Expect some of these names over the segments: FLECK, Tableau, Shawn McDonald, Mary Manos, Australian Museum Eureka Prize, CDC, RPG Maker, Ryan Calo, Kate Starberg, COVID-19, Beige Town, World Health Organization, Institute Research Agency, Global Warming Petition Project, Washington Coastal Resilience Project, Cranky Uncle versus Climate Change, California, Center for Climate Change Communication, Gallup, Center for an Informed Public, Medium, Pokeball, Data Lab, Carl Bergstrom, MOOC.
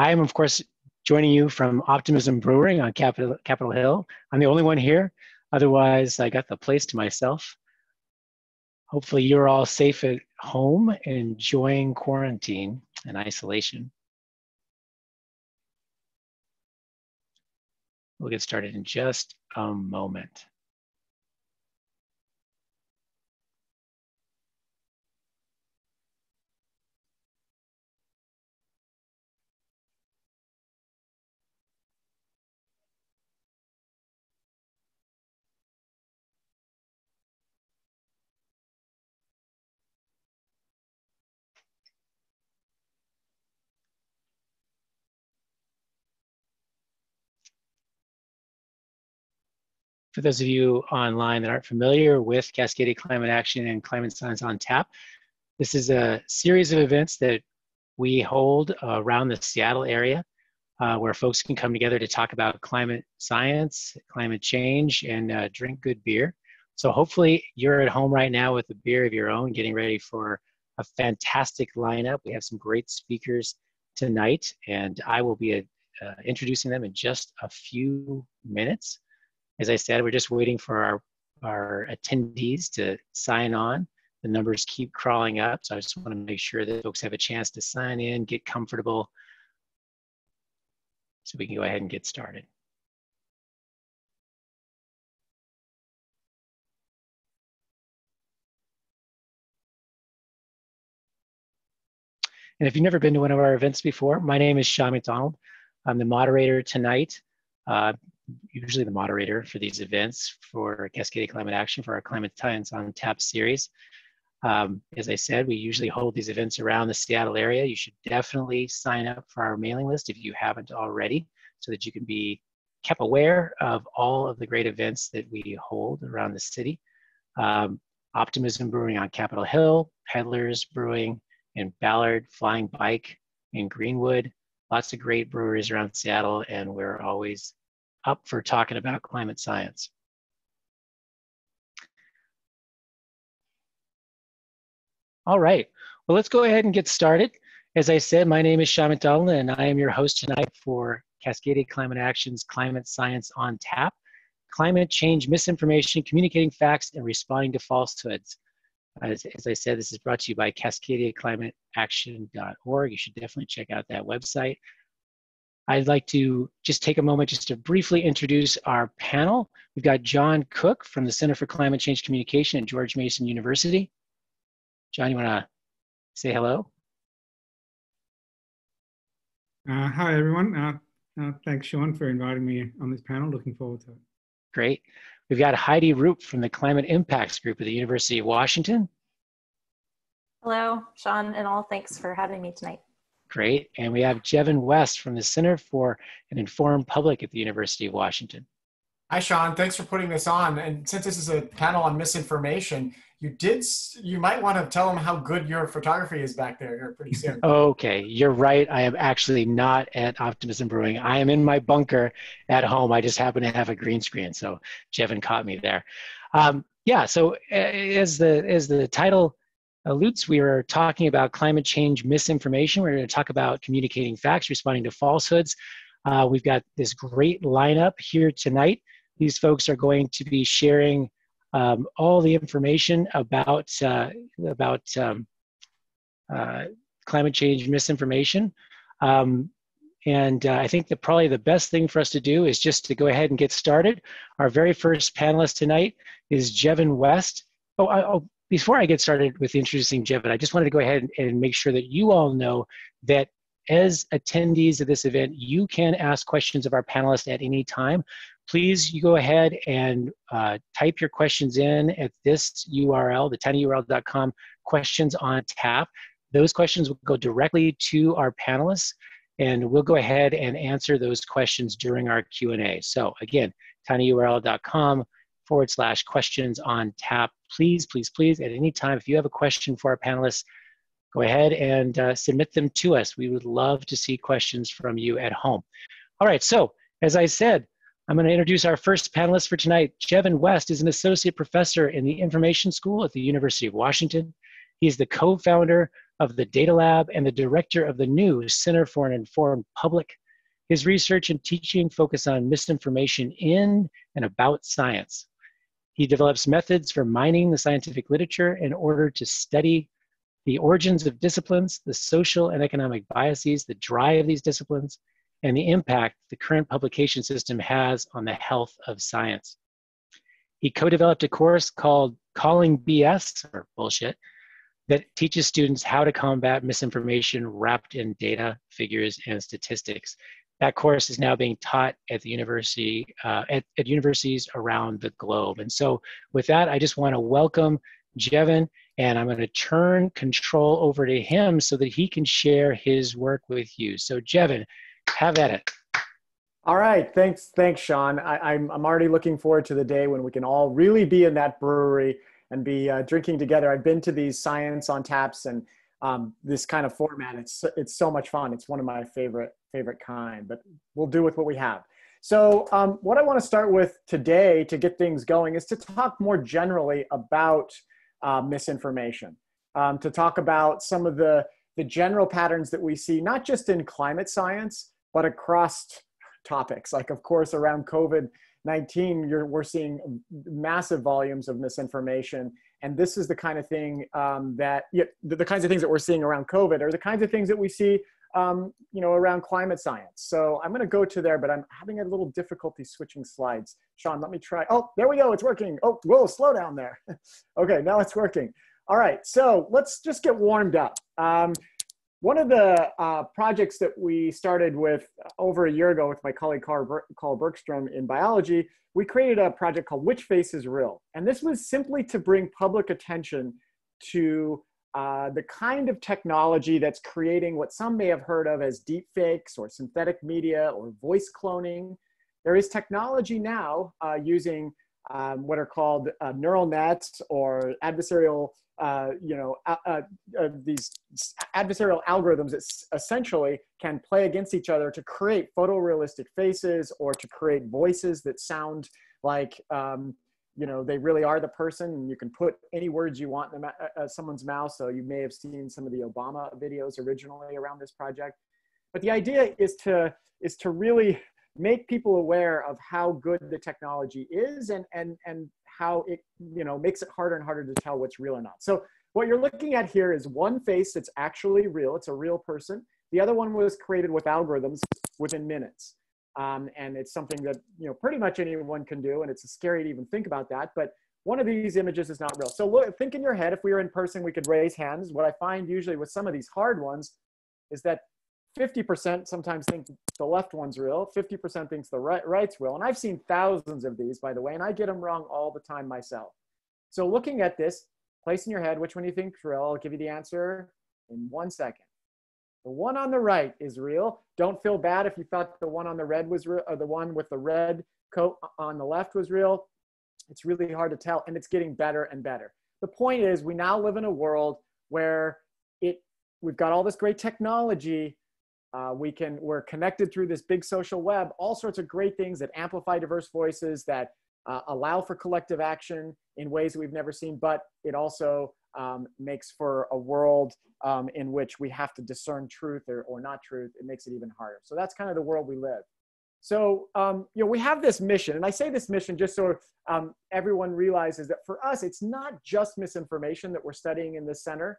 I am, of course, joining you from Optimism Brewing on Capitol Hill. I'm the only one here. Otherwise, I got the place to myself. Hopefully, you're all safe at home and enjoying quarantine and isolation. We'll get started in just a moment. For those of you online that aren't familiar with Cascadia Climate Action and Climate Science on Tap, this is a series of events that we hold around the Seattle area where folks can come together to talk about climate science, climate change, and drink good beer. So hopefully you're at home right now with a beer of your own, getting ready for a fantastic lineup. We have some great speakers tonight, and I will be introducing them in just a few minutes. As I said, we're just waiting for our attendees to sign on. The numbers keep crawling up, so I just want to make sure that folks have a chance to sign in, get comfortable, so we can go ahead and get started. And if you've never been to one of our events before, my name is Shawn McDonald. I'm the moderator tonight. Usually the moderator for these events for Cascadia Climate Action for our Climate Science on Tap series. As I said, we usually hold these events around the Seattle area. You should definitely sign up for our mailing list if you haven't already, so that you can be kept aware of all of the great events that we hold around the city. Optimism Brewing on Capitol Hill, Peddlers Brewing in Ballard, Flying Bike in Greenwood, lots of great breweries around Seattle, and we're always up for talking about climate science. All right, well, let's go ahead and get started. As I said, my name is Shawn McDonald, and I am your host tonight for Cascadia Climate Action's Climate Science on Tap, Climate Change Misinformation, Communicating Facts, and Responding to Falsehoods. As I said, this is brought to you by CascadiaClimateAction.org. You should definitely check out that website. I'd like to just take a moment just to briefly introduce our panel. We've got John Cook from the Center for Climate Change Communication at George Mason University. John, you want to say hello? Hi, everyone. Thanks, Shawn, for inviting me on this panel. Looking forward to it. Great. We've got Heidi Roop from the Climate Impacts Group at the University of Washington. Hello, Shawn and all. Thanks for having me tonight. Great. And we have Jevin West from the Center for an Informed Public at the University of Washington. Hi, Shawn. Thanks for putting this on. And since this is a panel on misinformation, you might want to tell them how good your photography is back there here pretty soon. Okay. You're right. I am actually not at Optimism Brewing. I am in my bunker at home. I just happen to have a green screen. So Jevin caught me there. Yeah. So as the title alludes, we are talking about climate change misinformation. We're going to talk about communicating facts, responding to falsehoods. We've got this great lineup here tonight. These folks are going to be sharing all the information about climate change misinformation. I think that probably the best thing for us to do is just to go ahead and get started. Our very first panelist tonight is Jevin West. Before I get started with introducing Jevin, I just wanted to go ahead and make sure that you all know that as attendees of this event, you can ask questions of our panelists at any time. Please, you go ahead and type your questions in at this URL, thetinyurl.com/questions-on-tap. Those questions will go directly to our panelists, and we'll go ahead and answer those questions during our Q&A. So again, tinyurl.com/questions-on-tap. Please, please, please, at any time, if you have a question for our panelists, go ahead and submit them to us. We would love to see questions from you at home. All right, so as I said, I'm going to introduce our first panelist for tonight. Jevin West is an associate professor in the Information School at the University of Washington. He is the co-founder of the Data Lab and the director of the new Center for an Informed Public. His research and teaching focus on misinformation in and about science. He develops methods for mining the scientific literature in order to study the origins of disciplines, the social and economic biases that drive these disciplines, and the impact the current publication system has on the health of science. He co-developed a course called Calling BS, or bullshit, that teaches students how to combat misinformation wrapped in data, figures, and statistics. That course is now being taught at the university, at universities around the globe. And so with that, I just want to welcome Jevin, and I'm going to turn control over to him so that he can share his work with you. So Jevin, have at it. All right, thanks, Shawn. I'm already looking forward to the day when we can all really be in that brewery and be drinking together. I've been to these Science on Taps and this kind of format. It's so much fun. It's one of my favorite kind, but we'll do with what we have. So what I want to start with today to get things going is to talk more generally about misinformation, to talk about some of the general patterns that we see, not just in climate science, but across topics. Like, of course, around COVID-19, we're seeing massive volumes of misinformation. And this is the kind of thing the kinds of things that we're seeing around COVID are the kinds of things that we see around climate science. So I'm going to go to there, but I'm having a little difficulty switching slides. Shawn, let me try. Oh, there we go. It's working. Oh, whoa, slow down there. Okay, now it's working. All right, so let's just get warmed up. One of the projects that we started with over a year ago with my colleague Carl Bergstrom in biology, we created a project called Which Face Is Real? And this was simply to bring public attention to the kind of technology that's creating what some may have heard of as deep fakes or synthetic media or voice cloning. There is technology now using what are called neural nets or adversarial, these adversarial algorithms that essentially can play against each other to create photorealistic faces or to create voices that sound like, they really are the person. And you can put any words you want in someone's mouth. So you may have seen some of the Obama videos originally around this project. But the idea is to really make people aware of how good the technology is and how it makes it harder and harder to tell what's real or not. So what you're looking at here is one face that's actually real. It's a real person. The other one was created with algorithms within minutes. And it's something that pretty much anyone can do, and it's scary to even think about that. But one of these images is not real. So look, think in your head, if we were in person, we could raise hands. What I find usually with some of these hard ones is that 50% sometimes think the left one's real, 50% thinks the right's real. And I've seen thousands of these, by the way, and I get them wrong all the time myself. So looking at this, place in your head, which one do you think's real? I'll give you the answer in 1 second. The one on the right is real. Don't feel bad if you thought the one on the red was real, or the one with the red coat on the left was real. It's really hard to tell, and it's getting better and better. The point is, we now live in a world where we've got all this great technology. We're connected through this big social web, all sorts of great things that amplify diverse voices, that allow for collective action in ways that we've never seen, but it also makes for a world in which we have to discern truth or not truth. It makes it even harder. So that's kind of the world we live. So we have this mission, and I say this mission just so everyone realizes that for us, it's not just misinformation that we're studying in this center.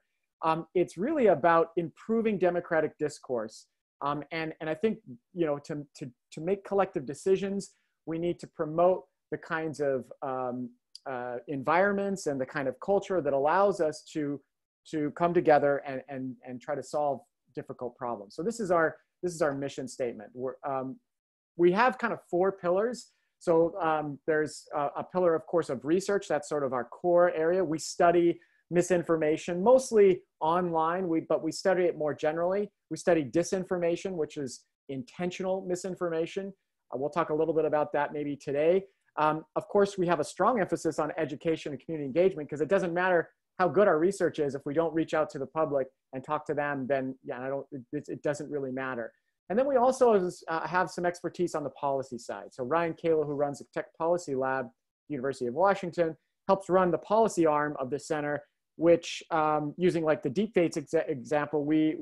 It's really about improving democratic discourse. And I think, to make collective decisions, we need to promote the kinds of environments and the kind of culture that allows us to come together and try to solve difficult problems. So this is our mission statement. We have kind of four pillars. So there's a pillar, of course, of research. That's sort of our core area. We study misinformation, mostly online, but we study it more generally. We study disinformation, which is intentional misinformation. We'll talk a little bit about that maybe today. Of course, we have a strong emphasis on education and community engagement, because it doesn't matter how good our research is if we don't reach out to the public and talk to them, then it doesn't really matter. And then we also have some expertise on the policy side. So Ryan Calo, who runs the Tech Policy Lab, University of Washington, helps run the policy arm of the center, which using like the deepfakes example, we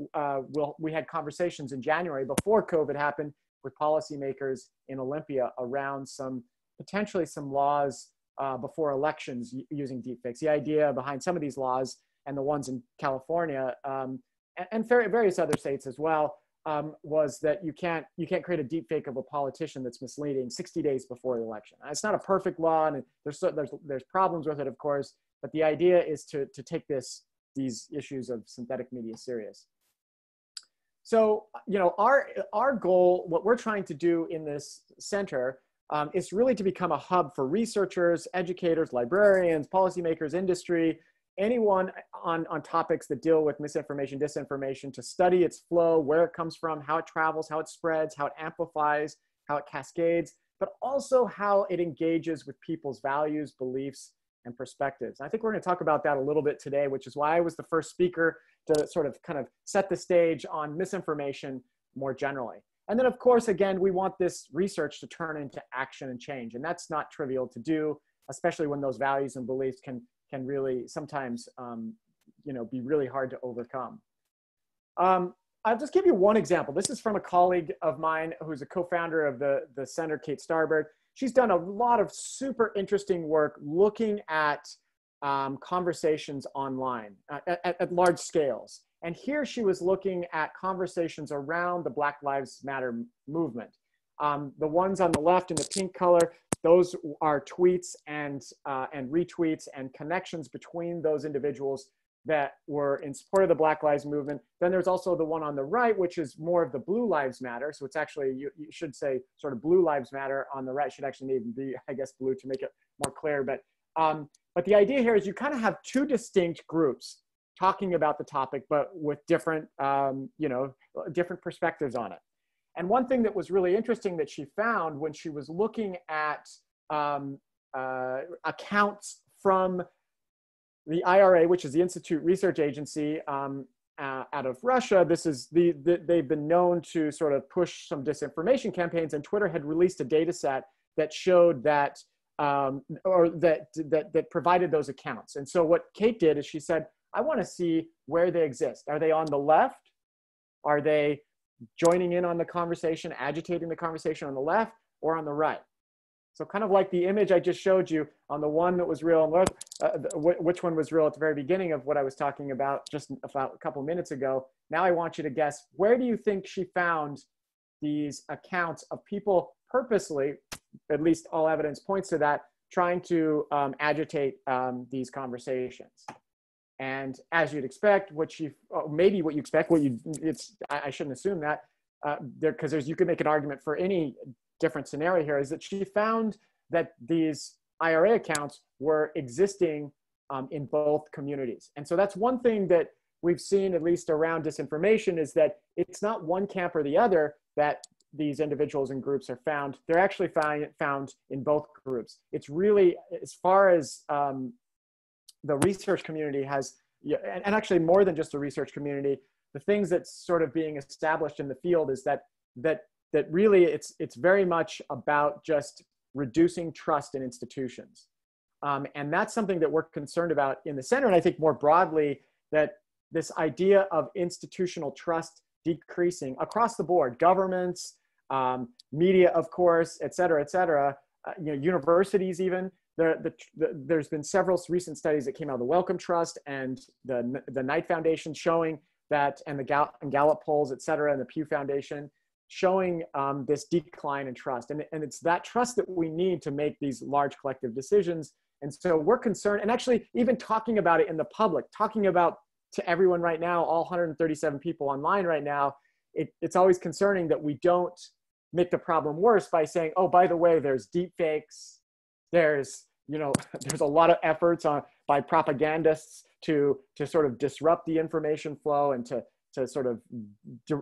had conversations in January before COVID happened with policymakers in Olympia around some, potentially some laws before elections using deepfakes. The idea behind some of these laws and the ones in California and various other states as well was that you can't create a deepfake of a politician that's misleading 60 days before the election. It's not a perfect law, and there's problems with it, of course, but the idea is to take these issues of synthetic media serious. So, you know, our goal, what we're trying to do in this center is really to become a hub for researchers, educators, librarians, policymakers, industry, anyone on topics that deal with misinformation, disinformation, to study its flow, where it comes from, how it travels, how it spreads, how it amplifies, how it cascades, but also how it engages with people's values, beliefs, and perspectives. And I think we're going to talk about that a little bit today, which is why I was the first speaker to sort of kind of set the stage on misinformation more generally. And then, of course, again, we want this research to turn into action and change. And that's not trivial to do, especially when those values and beliefs can really sometimes, you know, be really hard to overcome. I'll just give you one example. This is from a colleague of mine who's a co-founder of the center, Kate Starberg. She's done a lot of super interesting work looking at conversations online at large scales. And here she was looking at conversations around the Black Lives Matter movement. The ones on the left in the pink color, those are tweets and retweets and connections between those individuals that were in support of the Black Lives movement. Then there's also the one on the right, which is more of the Blue Lives Matter. So it's actually, you should say sort of Blue Lives Matter on the right. Should actually need to be, I guess, blue to make it more clear. But the idea here is you kind of have two distinct groups talking about the topic, but with different, you know, different perspectives on it. And one thing that was really interesting that she found when she was looking at accounts from the IRA, which is the Institute Research Agency out of Russia, this is they've been known to sort of push some disinformation campaigns, and Twitter had released a data set that showed that, that provided those accounts. And so what Kate did is she said, I want to see where they exist. Are they on the left? Are they joining in on the conversation, agitating the conversation on the left or on the right? So kind of like the image I just showed you on the one that was real, and which one was real at the very beginning of what I was talking about just about a couple minutes ago. Now I want you to guess, where do you think she found these accounts of people purposely, at least all evidence points to that, trying to agitate these conversations? And as you'd expect, I shouldn't assume that, because you could make an argument for any different scenario here, is that she found that these IRA accounts were existing in both communities. And so that's one thing that we've seen, at least around disinformation, is that it's not one camp or the other that these individuals and groups are found. They're actually found in both groups. It's really, as far as, the research community has, and actually more than just the research community, the things that's sort of being established in the field is that really it's very much about just reducing trust in institutions. And that's something that we're concerned about in the center. And I think more broadly, that this idea of institutional trust decreasing across the board, governments, media, of course, et cetera, you know, universities even. There's been several recent studies that came out of the Wellcome Trust and the Knight Foundation showing that, and the Gallup polls, et cetera, and the Pew Foundation showing this decline in trust. And it's that trust that we need to make these large collective decisions. And so we're concerned, and actually even talking about it in the public, talking about to everyone right now, all 137 people online right now, it's always concerning that we don't make the problem worse by saying, oh, by the way, there's deep fakes, there's a lot of efforts by propagandists to sort of disrupt the information flow and to sort of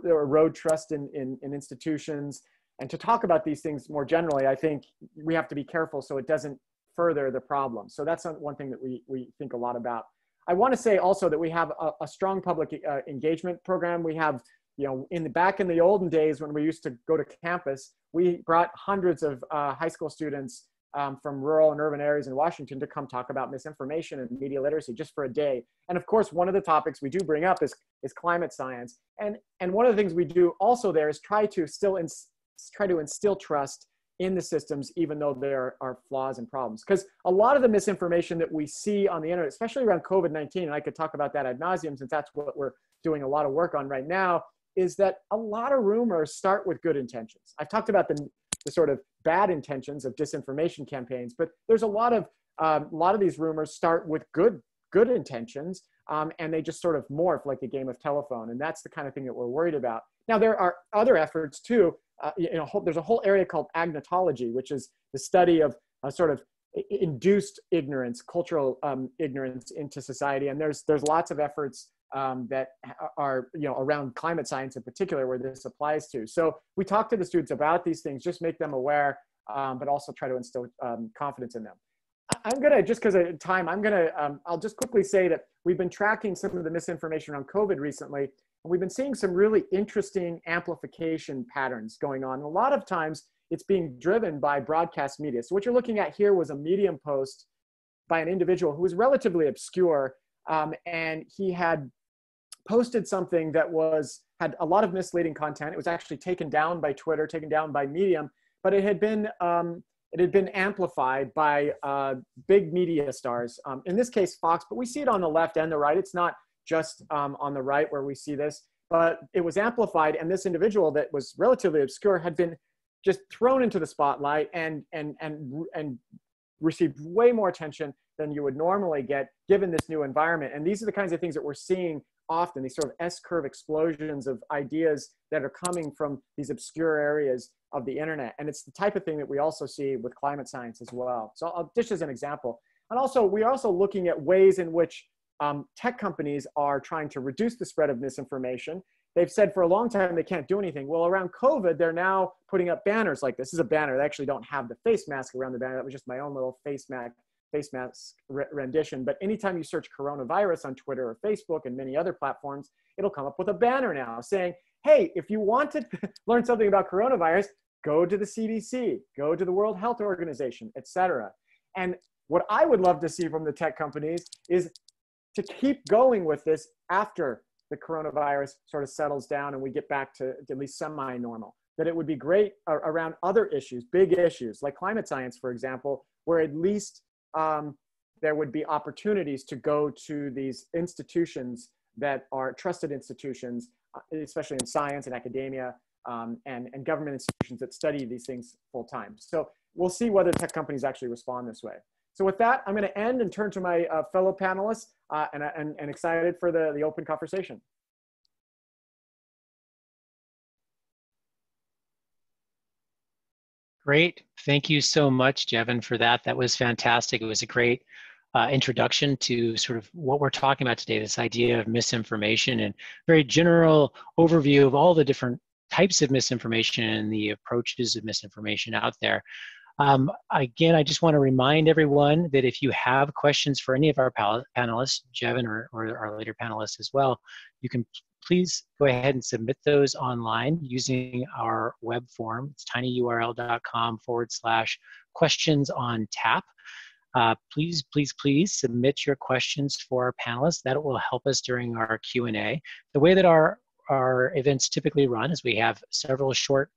erode trust in institutions. And to talk about these things more generally, I think we have to be careful so it doesn't further the problem. So that's one thing that we think a lot about. I want to say also that we have a strong public engagement program. We have, you know, back in the olden days when we used to go to campus, we brought hundreds of high school students from rural and urban areas in Washington to come talk about misinformation and media literacy just for a day. And of course, one of the topics we do bring up is climate science. And one of the things we do also there is try to still instill trust in the systems, even though there are flaws and problems. Because a lot of the misinformation that we see on the internet, especially around COVID-19, and I could talk about that ad nauseum since that's what we're doing a lot of work on right now, is that a lot of rumors start with good intentions. I've talked about the sort of bad intentions of disinformation campaigns, but there's a lot of these rumors start with good intentions, and they just sort of morph like a game of telephone. And that's the kind of thing that we're worried about. Now, there are other efforts too. There's a whole area called agnotology, which is the study of sort of induced ignorance, cultural ignorance into society. And there's lots of efforts that are around climate science in particular where this applies to. So we talk to the students about these things, just make them aware, but also try to instill confidence in them. I'm gonna, just because of time, I'll just quickly say that we've been tracking some of the misinformation around COVID recently. We've been seeing some really interesting amplification patterns going on. A lot of times it's being driven by broadcast media. So what you're looking at here was a Medium post by an individual who was relatively obscure. And he had posted something that had a lot of misleading content. It was actually taken down by Twitter, taken down by Medium, but it had been amplified by big media stars. In this case, Fox, but we see it on the left and the right. It's not just on the right where we see this, but it was amplified, and this individual that was relatively obscure had been just thrown into the spotlight and received way more attention than you would normally get given this new environment. And these are the kinds of things that we're seeing often, these sort of S-curve explosions of ideas that are coming from these obscure areas of the internet. And it's the type of thing that we also see with climate science as well. So just as an example. And also, we're also looking at ways in which tech companies are trying to reduce the spread of misinformation. They've said for a long time they can't do anything. Well, around COVID, they're now putting up banners like this. This is a banner. They actually don't have the face mask around the banner. That was just my own little face mask rendition. But anytime you search coronavirus on Twitter or Facebook and many other platforms, it'll come up with a banner now saying, hey, if you want to learn something about coronavirus, go to the CDC, go to the World Health Organization, etc. And what I would love to see from the tech companies is to keep going with this after the coronavirus sort of settles down and we get back to at least semi-normal, that it would be great around other issues, big issues like climate science, for example, where at least there would be opportunities to go to these institutions that are trusted institutions, especially in science and academia and government institutions that study these things full time. So we'll see whether tech companies actually respond this way. So with that, I'm going to end and turn to my fellow panelists and excited for the open conversation. Great. Thank you so much, Jevin, for that. That was fantastic. It was a great introduction to sort of what we're talking about today, this idea of misinformation and very general overview of all the different types of misinformation and the approaches of misinformation out there. Again, I just want to remind everyone that if you have questions for any of our panelists, Jevin or our later panelists as well, you can please go ahead and submit those online using our web form. It's tinyurl.com/questionsontap. Please submit your questions for our panelists. That will help us during our Q&A. The way that our events typically run is we have several short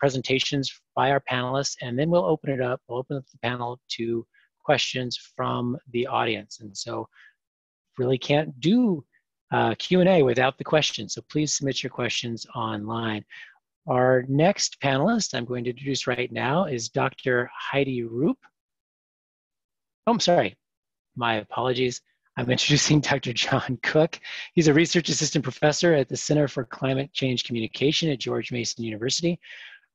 presentations by our panelists, and then we'll open up the panel to questions from the audience. And so really can't do Q&A without the questions. So please submit your questions online. Our next panelist I'm going to introduce right now is Dr. Heidi Roop. Oh, I'm sorry, my apologies. I'm introducing Dr. John Cook. He's a research assistant professor at the Center for Climate Change Communication at George Mason University,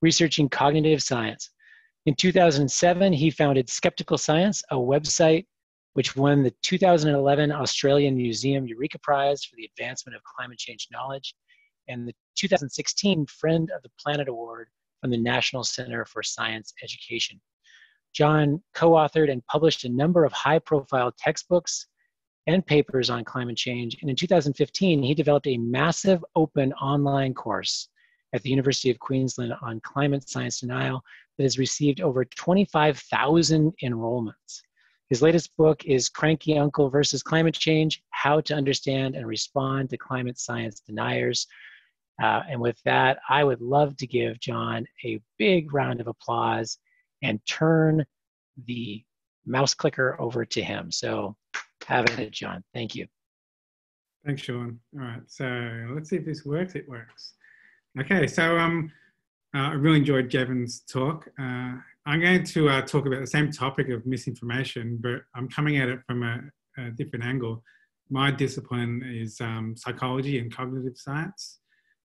researching cognitive science. In 2007, he founded Skeptical Science, a website which won the 2011 Australian Museum Eureka Prize for the Advancement of Climate Change Knowledge and the 2016 Friend of the Planet Award from the National Center for Science Education. John co-authored and published a number of high-profile textbooks and papers on climate change. And in 2015, he developed a massive open online course at the University of Queensland on climate science denial that has received over 25,000 enrollments. His latest book is Cranky Uncle versus Climate Change, How to Understand and Respond to Climate Science Deniers. And with that, I would love to give John a big round of applause and turn the mouse clicker over to him. So have at it, John. Thank you. Thanks, Shawn. All right, so let's see if this works. It works. Okay, so I really enjoyed Jevin's talk. I'm going to talk about the same topic of misinformation, but I'm coming at it from a different angle. My discipline is psychology and cognitive science.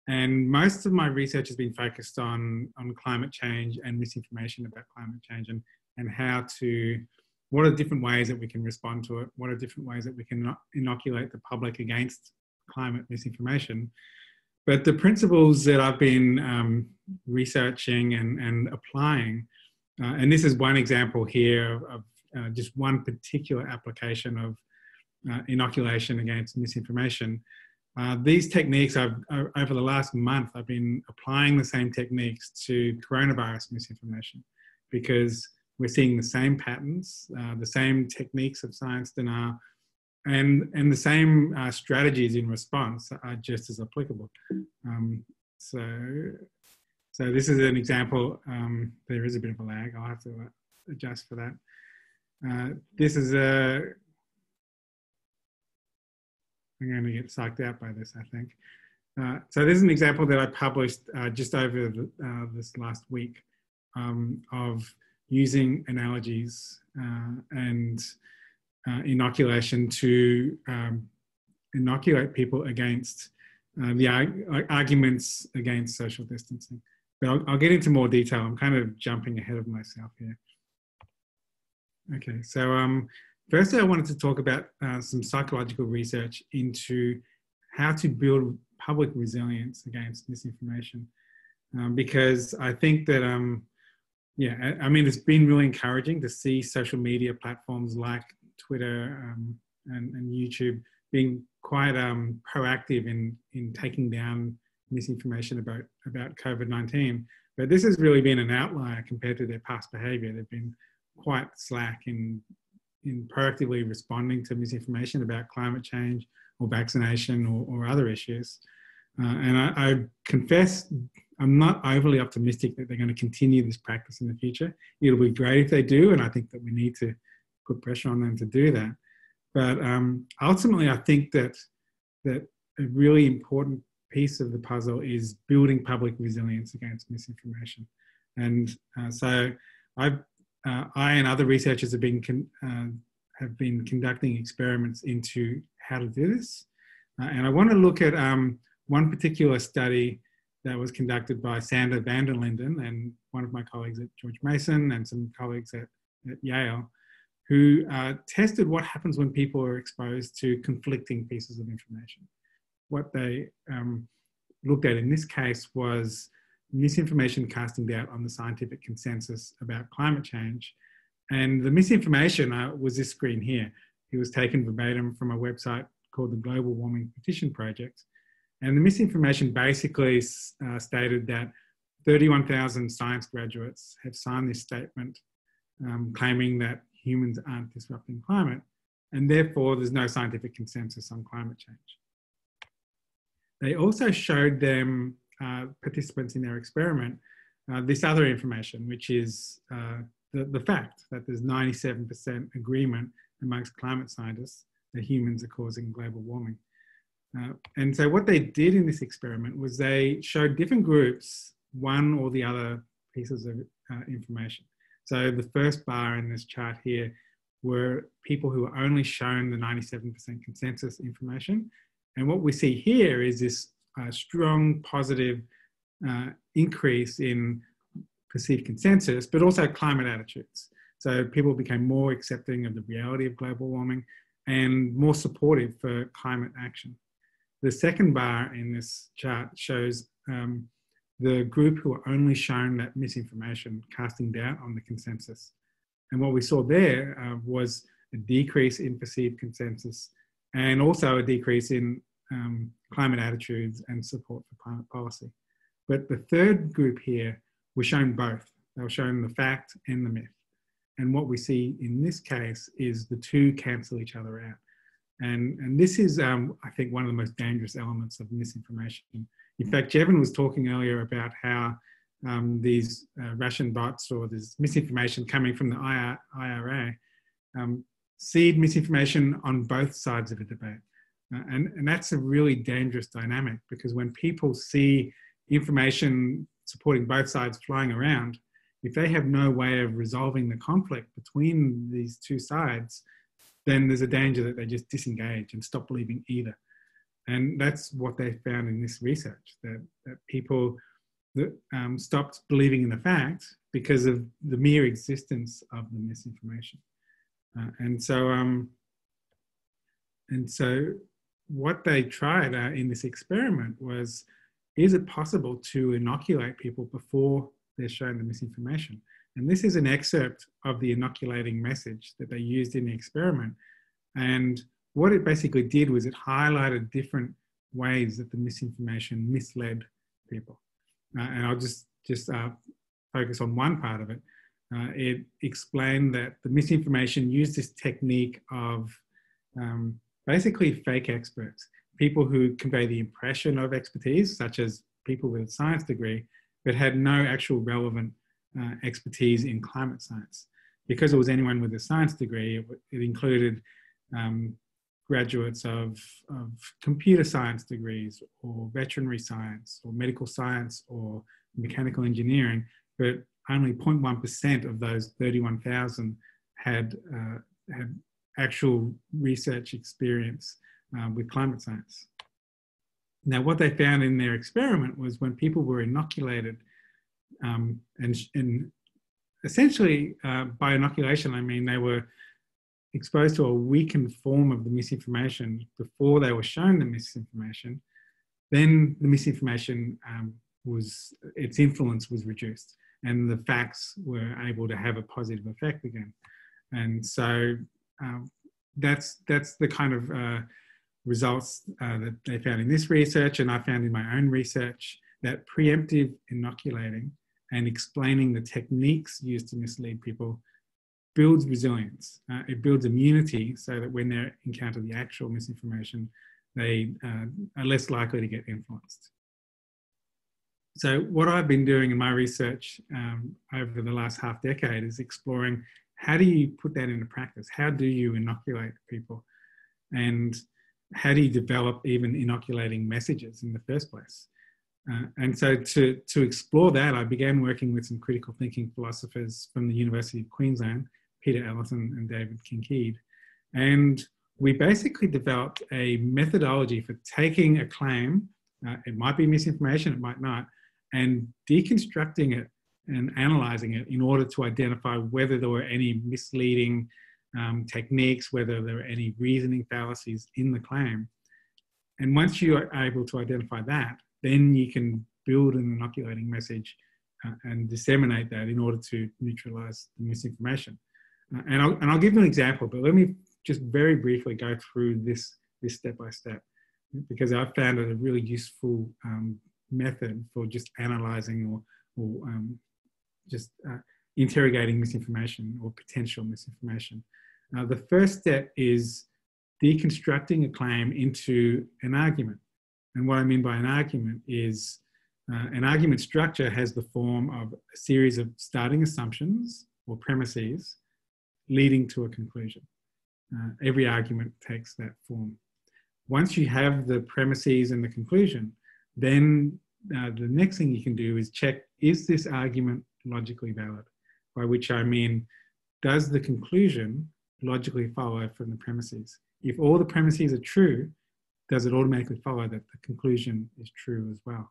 And most of my research has been focused on climate change and misinformation about climate change and how to, what are different ways that we can respond to it? What are different ways that we can inoculate the public against climate misinformation? But the principles that I've been researching and applying, and this is one example here of just one particular application of inoculation against misinformation. These techniques, over the last month, I've been applying the same techniques to coronavirus misinformation because we're seeing the same patterns, the same techniques of science denial, and the same strategies in response are just as applicable. So this is an example. There is a bit of a lag. I'll have to adjust for that. This is a... I'm going to get psyched out by this, I think. So this is an example that I published just over this last week of using analogies and inoculation to inoculate people against the arguments against social distancing. But I'll get into more detail. I'm kind of jumping ahead of myself here. Okay, so firstly, I wanted to talk about some psychological research into how to build public resilience against misinformation. Because I think that it's been really encouraging to see social media platforms like Twitter and YouTube being quite proactive in taking down misinformation about COVID-19. But this has really been an outlier compared to their past behavior. They've been quite slack in proactively responding to misinformation about climate change or vaccination or other issues. And I confess, I'm not overly optimistic that they're going to continue this practice in the future. It'll be great if they do, and I think that we need to put pressure on them to do that. But ultimately, I think that a really important piece of the puzzle is building public resilience against misinformation. And so I and other researchers have been conducting experiments into how to do this. And I want to look at one particular study that was conducted by Sander van der Linden and one of my colleagues at George Mason and some colleagues at Yale, who tested what happens when people are exposed to conflicting pieces of information. What they looked at in this case was misinformation casting doubt on the scientific consensus about climate change. And the misinformation was this screen here. It was taken verbatim from a website called the Global Warming Petition Project. And the misinformation basically stated that 31,000 science graduates have signed this statement claiming that humans aren't disrupting climate, and therefore there's no scientific consensus on climate change. They also showed them, participants in their experiment, this other information, which is the fact that there's 97% agreement amongst climate scientists that humans are causing global warming. And so what they did in this experiment was they showed different groups one or the other pieces of information. So the first bar in this chart here were people who were only shown the 97% consensus information. And what we see here is this strong positive increase in perceived consensus, but also climate attitudes. So people became more accepting of the reality of global warming and more supportive for climate action. The second bar in this chart shows the group who were only shown that misinformation, casting doubt on the consensus. And what we saw there was a decrease in perceived consensus and also a decrease in climate attitudes and support for climate policy. But the third group here was shown both. They were shown the fact and the myth. And what we see in this case is the two cancel each other out. And this is, I think, one of the most dangerous elements of misinformation. In fact, Jevin was talking earlier about how these ration bots or this misinformation coming from the IRA seed misinformation on both sides of the debate. And that's a really dangerous dynamic, because when people see information supporting both sides flying around, if they have no way of resolving the conflict between these two sides, then there's a danger that they just disengage and stop believing either. And that's what they found in this research, that people stopped believing in the fact because of the mere existence of the misinformation. And so what they tried in this experiment was, is it possible to inoculate people before they're shown the misinformation? And this is an excerpt of the inoculating message that they used in the experiment. And what it basically did was it highlighted different ways that the misinformation misled people. And I'll just focus on one part of it. It explained that the misinformation used this technique of basically fake experts, people who convey the impression of expertise, such as people with a science degree, but had no actual relevant expertise in climate science. Because it was anyone with a science degree, it included graduates of computer science degrees or veterinary science or medical science or mechanical engineering, but only 0.1% of those 31,000 had actual research experience with climate science. Now, what they found in their experiment was when people were inoculated, and essentially by inoculation, I mean they were exposed to a weakened form of the misinformation before they were shown the misinformation, then the misinformation its influence was reduced and the facts were able to have a positive effect again. And so that's the kind of results that they found in this research, and I found in my own research, that preemptive inoculating and explaining the techniques used to mislead people builds resilience. It builds immunity so that when they encounter the actual misinformation, they are less likely to get influenced. So what I've been doing in my research over the last half decade is exploring, how do you put that into practice? How do you inoculate people? And how do you develop even inoculating messages in the first place? And so to explore that, I began working with some critical thinking philosophers from the University of Queensland, Peter Ellison and David Kincaid. And we basically developed a methodology for taking a claim, it might be misinformation, it might not, and deconstructing it and analysing it in order to identify whether there were any misleading techniques, whether there were any reasoning fallacies in the claim. And once you are able to identify that, then you can build an inoculating message and disseminate that in order to neutralize the misinformation. And I'll give you an example, but let me just very briefly go through this step by step, because I found it a really useful method for just analyzing or just interrogating misinformation or potential misinformation. The first step is deconstructing a claim into an argument. And what I mean by an argument is an argument structure has the form of a series of starting assumptions or premises leading to a conclusion. Every argument takes that form. Once you have the premises and the conclusion, then the next thing you can do is check, is this argument logically valid? By which I mean, does the conclusion logically follow from the premises? If all the premises are true, does it automatically follow that the conclusion is true as well?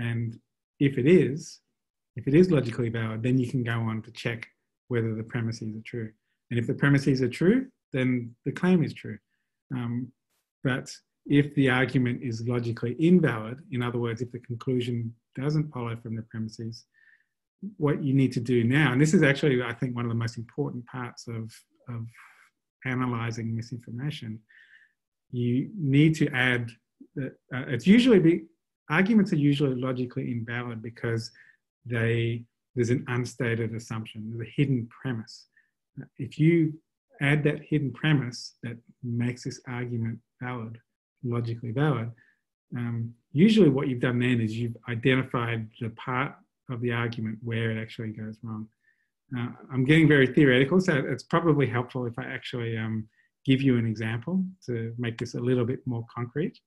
And if it is logically valid, then you can go on to check whether the premises are true. And if the premises are true, then the claim is true. But if the argument is logically invalid, in other words, if the conclusion doesn't follow from the premises, what you need to do now, and this is actually, I think, one of the most important parts of analysing misinformation, you need to add, it's usually arguments are usually logically invalid because there's an unstated assumption, there's a hidden premise. If you add that hidden premise that makes this argument valid, logically valid, usually what you've done then is you've identified the part of the argument where it actually goes wrong. I'm getting very theoretical, so it's probably helpful if I actually give you an example to make this a little bit more concrete.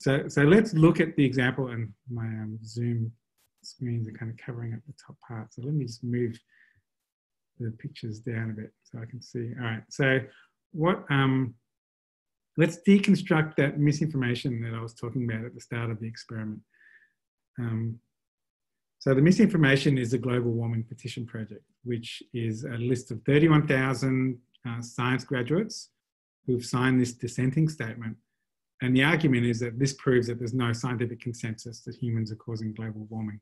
So let's look at the example, and my Zoom screens are kind of covering up the top part. So let me just move the pictures down a bit so I can see. All right, so what, let's deconstruct that misinformation that I was talking about at the start of the experiment. So the misinformation is the Global Warming Petition Project, which is a list of 31,000 science graduates who've signed this dissenting statement. And the argument is that this proves that there's no scientific consensus that humans are causing global warming.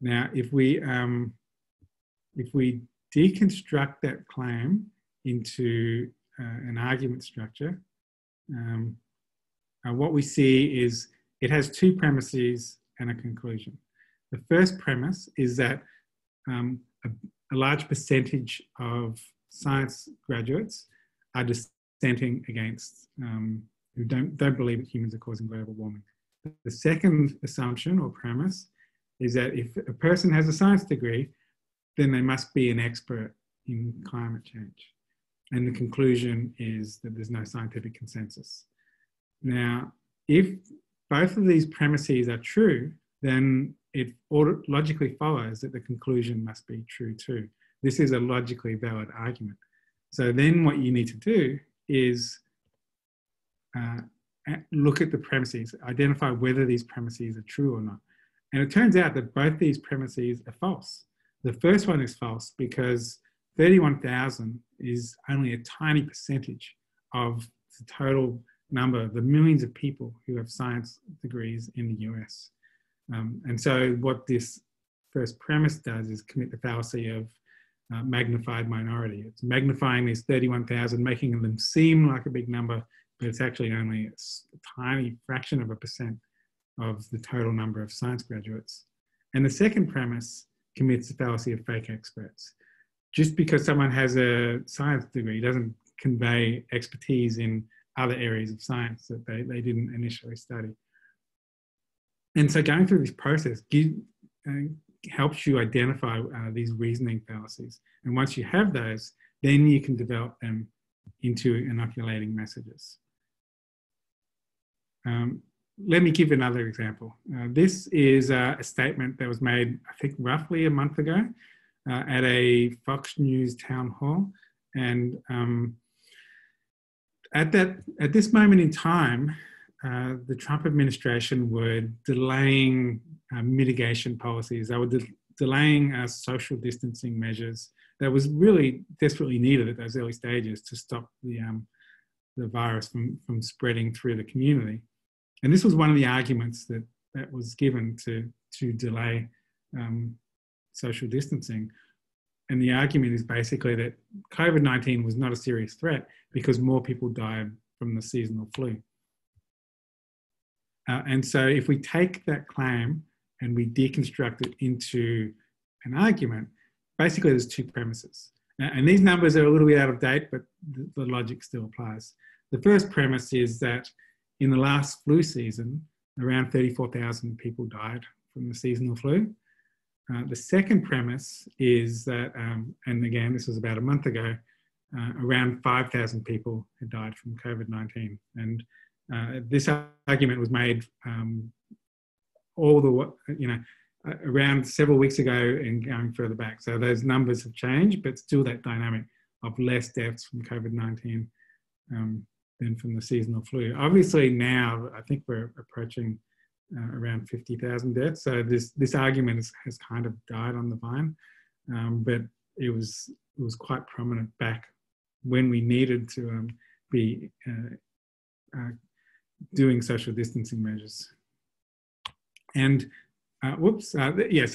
Now, if we deconstruct that claim into an argument structure, what we see is it has two premises and a conclusion. The first premise is that a large percentage of science graduates are dissenting against, who don't believe that humans are causing global warming. The second assumption or premise is that if a person has a science degree, then they must be an expert in climate change. And the conclusion is that there's no scientific consensus. Now, if both of these premises are true, then it logically follows that the conclusion must be true too. This is a logically valid argument. So then what you need to do is look at the premises, identify whether these premises are true or not. And it turns out that both these premises are false. The first one is false because 31,000 is only a tiny percentage of the total number, the millions of people who have science degrees in the US. And so what this first premise does is commit the fallacy of magnified minority. It's magnifying these 31,000, making them seem like a big number, but it's actually only a tiny fraction of a percent of the total number of science graduates. And the second premise commits the fallacy of fake experts. Just because someone has a science degree doesn't convey expertise in other areas of science that they didn't initially study. And so going through this process helps you identify these reasoning fallacies. And once you have those, then you can develop them into inoculating messages. Let me give another example. This is a statement that was made, I think, roughly a month ago at a Fox News town hall. And at this moment in time, the Trump administration were delaying mitigation policies. They were delaying social distancing measures that was really desperately needed at those early stages to stop the virus from spreading through the community. And this was one of the arguments that was given to delay social distancing. And the argument is basically that COVID-19 was not a serious threat because more people died from the seasonal flu. And so if we take that claim and we deconstruct it into an argument, basically there's two premises. And these numbers are a little bit out of date, but the logic still applies. The first premise is that in the last flu season, around 34,000 people died from the seasonal flu. The second premise is that, and again, this was about a month ago, around 5,000 people had died from COVID-19. And this argument was made around several weeks ago and going further back. So those numbers have changed, but still that dynamic of less deaths from COVID-19 than from the seasonal flu. Obviously now, I think we're approaching around 50,000 deaths. So this argument has kind of died on the vine, but it was quite prominent back when we needed to be doing social distancing measures. And, so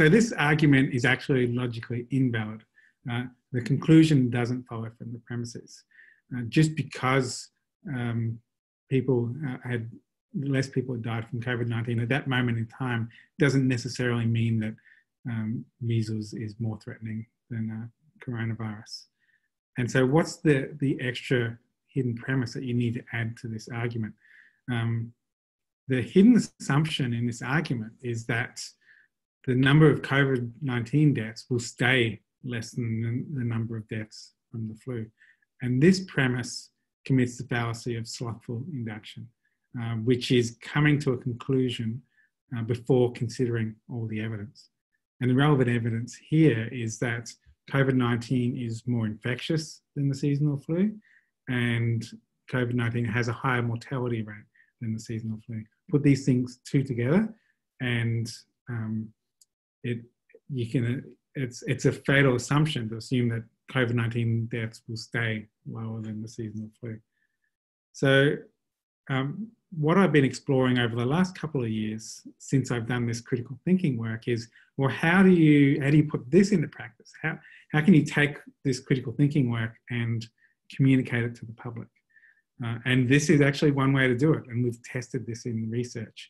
this argument is actually logically invalid. The conclusion doesn't follow from the premises. Just because people had less people died from COVID-19 at that moment in time doesn't necessarily mean that measles is more threatening than coronavirus. And so what's the extra hidden premise that you need to add to this argument? The hidden assumption in this argument is that the number of COVID-19 deaths will stay less than the number of deaths from the flu. And this premise commits the fallacy of slothful induction, which is coming to a conclusion before considering all the evidence. And the relevant evidence here is that COVID-19 is more infectious than the seasonal flu, and COVID-19 has a higher mortality rate than the seasonal flu. Put these things two together, and it's a fatal assumption to assume that COVID-19 deaths will stay lower than the seasonal flu. So what I've been exploring over the last couple of years since I've done this critical thinking work is, well, how do you put this into practice? How can you take this critical thinking work and communicate it to the public? And this is actually one way to do it. And we've tested this in research.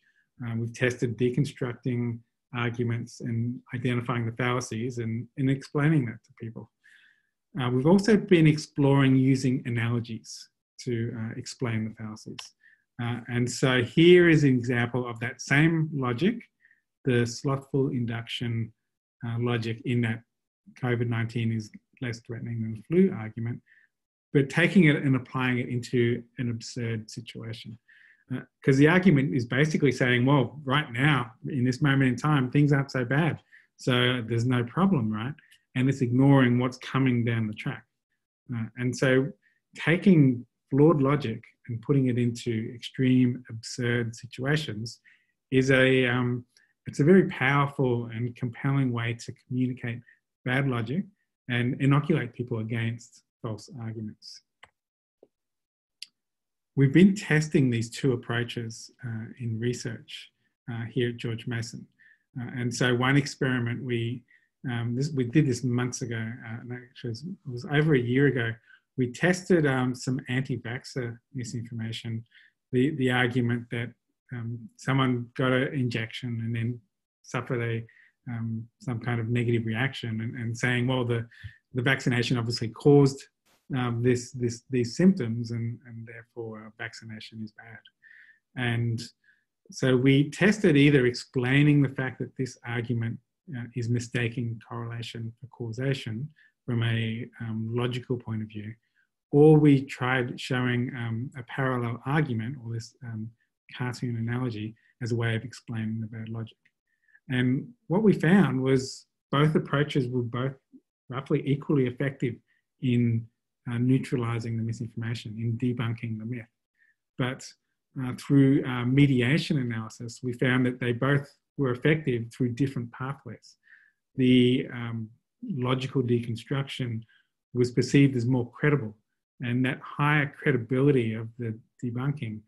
We've tested deconstructing arguments and identifying the fallacies and explaining that to people. We've also been exploring using analogies to explain the fallacies. And so here is an example of that same logic, the slothful induction logic, in that COVID-19 is less threatening than the flu argument, but taking it and applying it into an absurd situation. Because the argument is basically saying, well, right now, in this moment in time, things aren't so bad, so there's no problem, right? And it's ignoring what's coming down the track. And so taking flawed logic and putting it into extreme, absurd situations is a very powerful and compelling way to communicate bad logic and inoculate people against false arguments. We've been testing these two approaches in research here at George Mason. And so one experiment we did this months ago, and actually it was over a year ago. We tested some anti-vaxxer misinformation, the argument that someone got an injection and then suffered some kind of negative reaction, and saying, well, the vaccination obviously caused these symptoms, and therefore vaccination is bad. And so we tested either explaining the fact that this argument is mistaking correlation for causation from a logical point of view, or we tried showing a parallel argument, or this cartoon analogy, as a way of explaining the bad logic. And what we found was both approaches were both roughly equally effective in neutralizing the misinformation, in debunking the myth. But through mediation analysis, we found that they both were effective through different pathways. The logical deconstruction was perceived as more credible, and that higher credibility of the debunking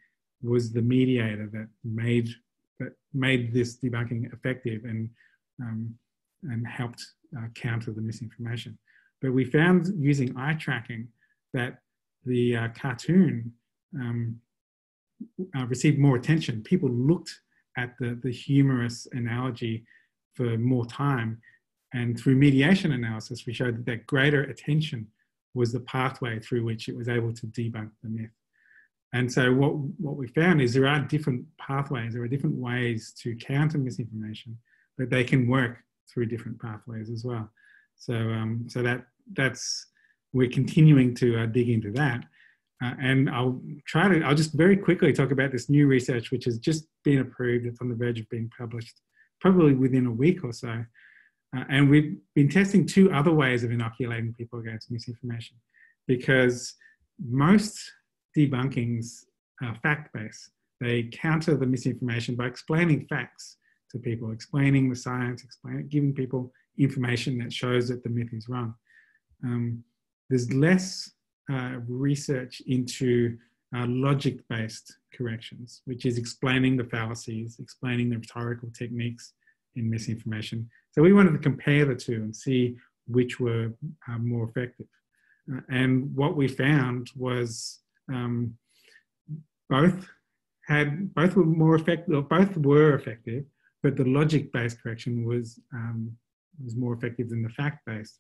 was the mediator that made this debunking effective and helped counter the misinformation. But we found, using eye tracking, that the cartoon received more attention. People looked at the humorous analogy for more time. And through mediation analysis, we showed that greater attention was the pathway through which it was able to debunk the myth. And so what we found is there are different pathways, there are different ways to counter misinformation, but they can work through different pathways as well. So, we're continuing to dig into that. And I'll just very quickly talk about this new research, which has just been approved. It's on the verge of being published, probably within a week or so. And we've been testing two other ways of inoculating people against misinformation, because most debunkings are fact-based. They counter the misinformation by explaining facts to people, explaining the science, giving people information that shows that the myth is wrong. There's less research into logic-based corrections, which is explaining the fallacies, explaining the rhetorical techniques in misinformation. So we wanted to compare the two and see which were more effective. And what we found was both had both were more effective, or both were effective, but the logic-based correction was more effective than the fact-based.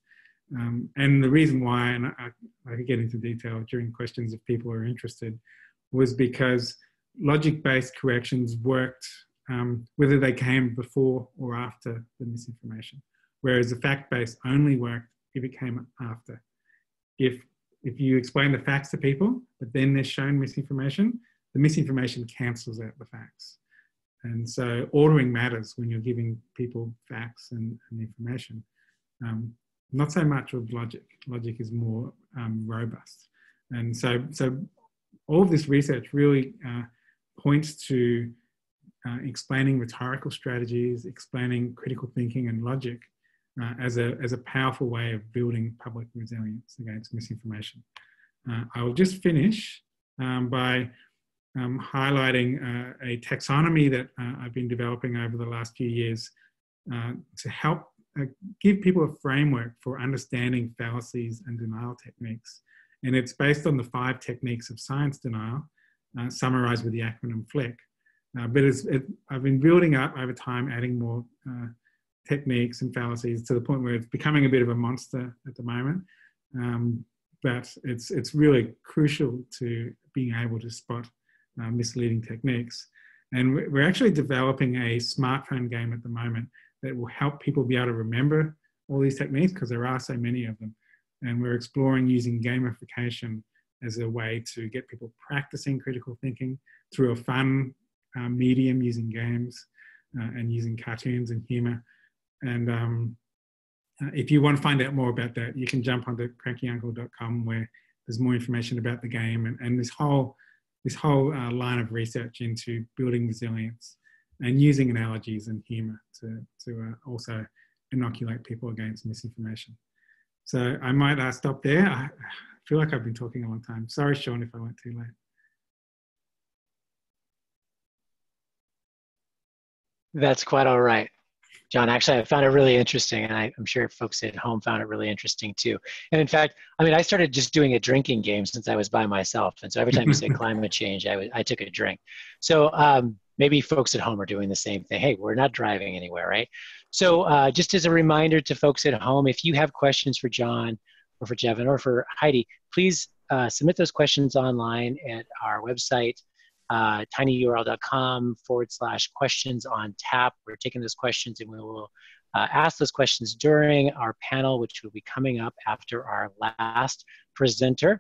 And the reason why, and I could get into detail during questions if people are interested, was because logic-based corrections worked whether they came before or after the misinformation, whereas the fact-based only worked if it came after. If you explain the facts to people, but then they're shown misinformation, the misinformation cancels out the facts. And so ordering matters when you're giving people facts and information. Not so much with logic. Logic is more robust. And so all of this research really points to explaining rhetorical strategies, explaining critical thinking and logic as a powerful way of building public resilience against misinformation. I will just finish by highlighting a taxonomy that I've been developing over the last few years to help give people a framework for understanding fallacies and denial techniques. And it's based on the 5 techniques of science denial, summarized with the acronym FLECK. But I've been building up over time, adding more techniques and fallacies to the point where it's becoming a bit of a monster at the moment. But it's really crucial to being able to spot misleading techniques. And we're actually developing a smartphone game at the moment that will help people be able to remember all these techniques, because there are so many of them. And we're exploring using gamification as a way to get people practicing critical thinking through a fun medium, using games and using cartoons and humor. And if you want to find out more about that, you can jump onto crankyuncle.com, where there's more information about the game and this whole line of research into building resilience and using analogies and humor to also inoculate people against misinformation. So I might stop there. I feel like I've been talking a long time. Sorry, Shawn, if I went too late. That's quite all right, John. Actually, I found it really interesting, and I'm sure folks at home found it really interesting too. And in fact, I mean, I started just doing a drinking game since I was by myself. And so every time you said climate change, I took a drink. So maybe folks at home are doing the same thing. Hey, we're not driving anywhere, right? So just as a reminder to folks at home, if you have questions for John or for Jevin or for Heidi, please submit those questions online at our website, tinyurl.com/questions-on-tap. We're taking those questions, and we will ask those questions during our panel, which will be coming up after our last presenter.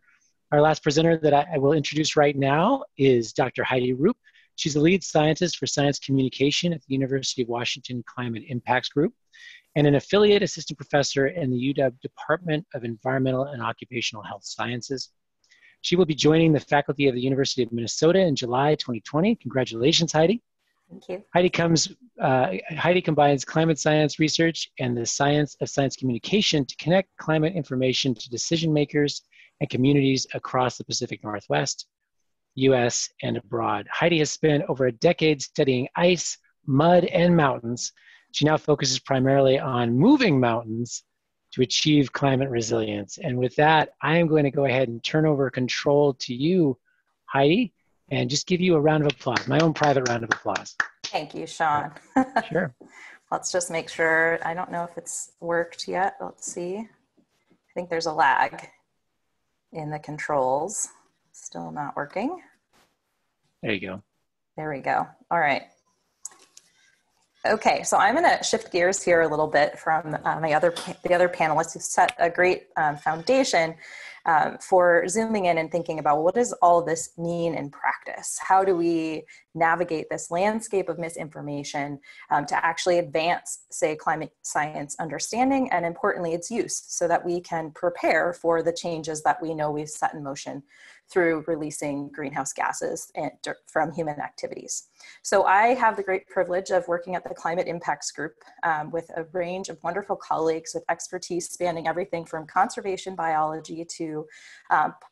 Our last presenter that I will introduce right now is Dr. Heidi Roop. She's the lead scientist for science communication at the University of Washington Climate Impacts Group and an affiliate assistant professor in the UW Department of Environmental and Occupational Health Sciences. She will be joining the faculty of the University of Minnesota in July 2020. Congratulations, Heidi. Thank you. Heidi combines climate science research and the science of science communication to connect climate information to decision makers and communities across the Pacific Northwest, US and abroad. Heidi has spent over a decade studying ice, mud, and mountains. She now focuses primarily on moving mountains to achieve climate resilience. And with that, I am going to go ahead and turn over control to you, Heidi, and just give you a round of applause, my own private round of applause. Thank you, Shawn. Sure. Let's just make sure. I don't know if it's worked yet. Let's see. I think there's a lag in the controls. Still not working. There you go. There we go. All right. Okay, so I'm going to shift gears here a little bit from the other panelists who set a great foundation for zooming in and thinking about what does all this mean in practice? How do we navigate this landscape of misinformation to actually advance, say, climate science understanding and, importantly, its use, so that we can prepare for the changes that we know we've set in motion through releasing greenhouse gases and from human activities. So I have the great privilege of working at the Climate Impacts Group with a range of wonderful colleagues with expertise spanning everything from conservation biology to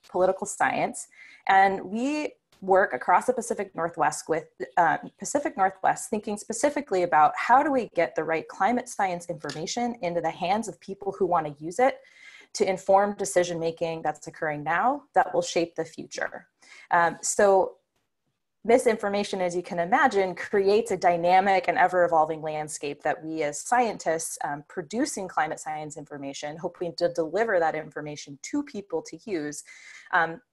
political science. And we work across the Pacific Northwest with thinking specifically about how do we get the right climate science information into the hands of people who want to use it to inform decision making that's occurring now that will shape the future. So misinformation, as you can imagine, creates a dynamic and ever-evolving landscape that we as scientists producing climate science information, hoping to deliver that information to people to use,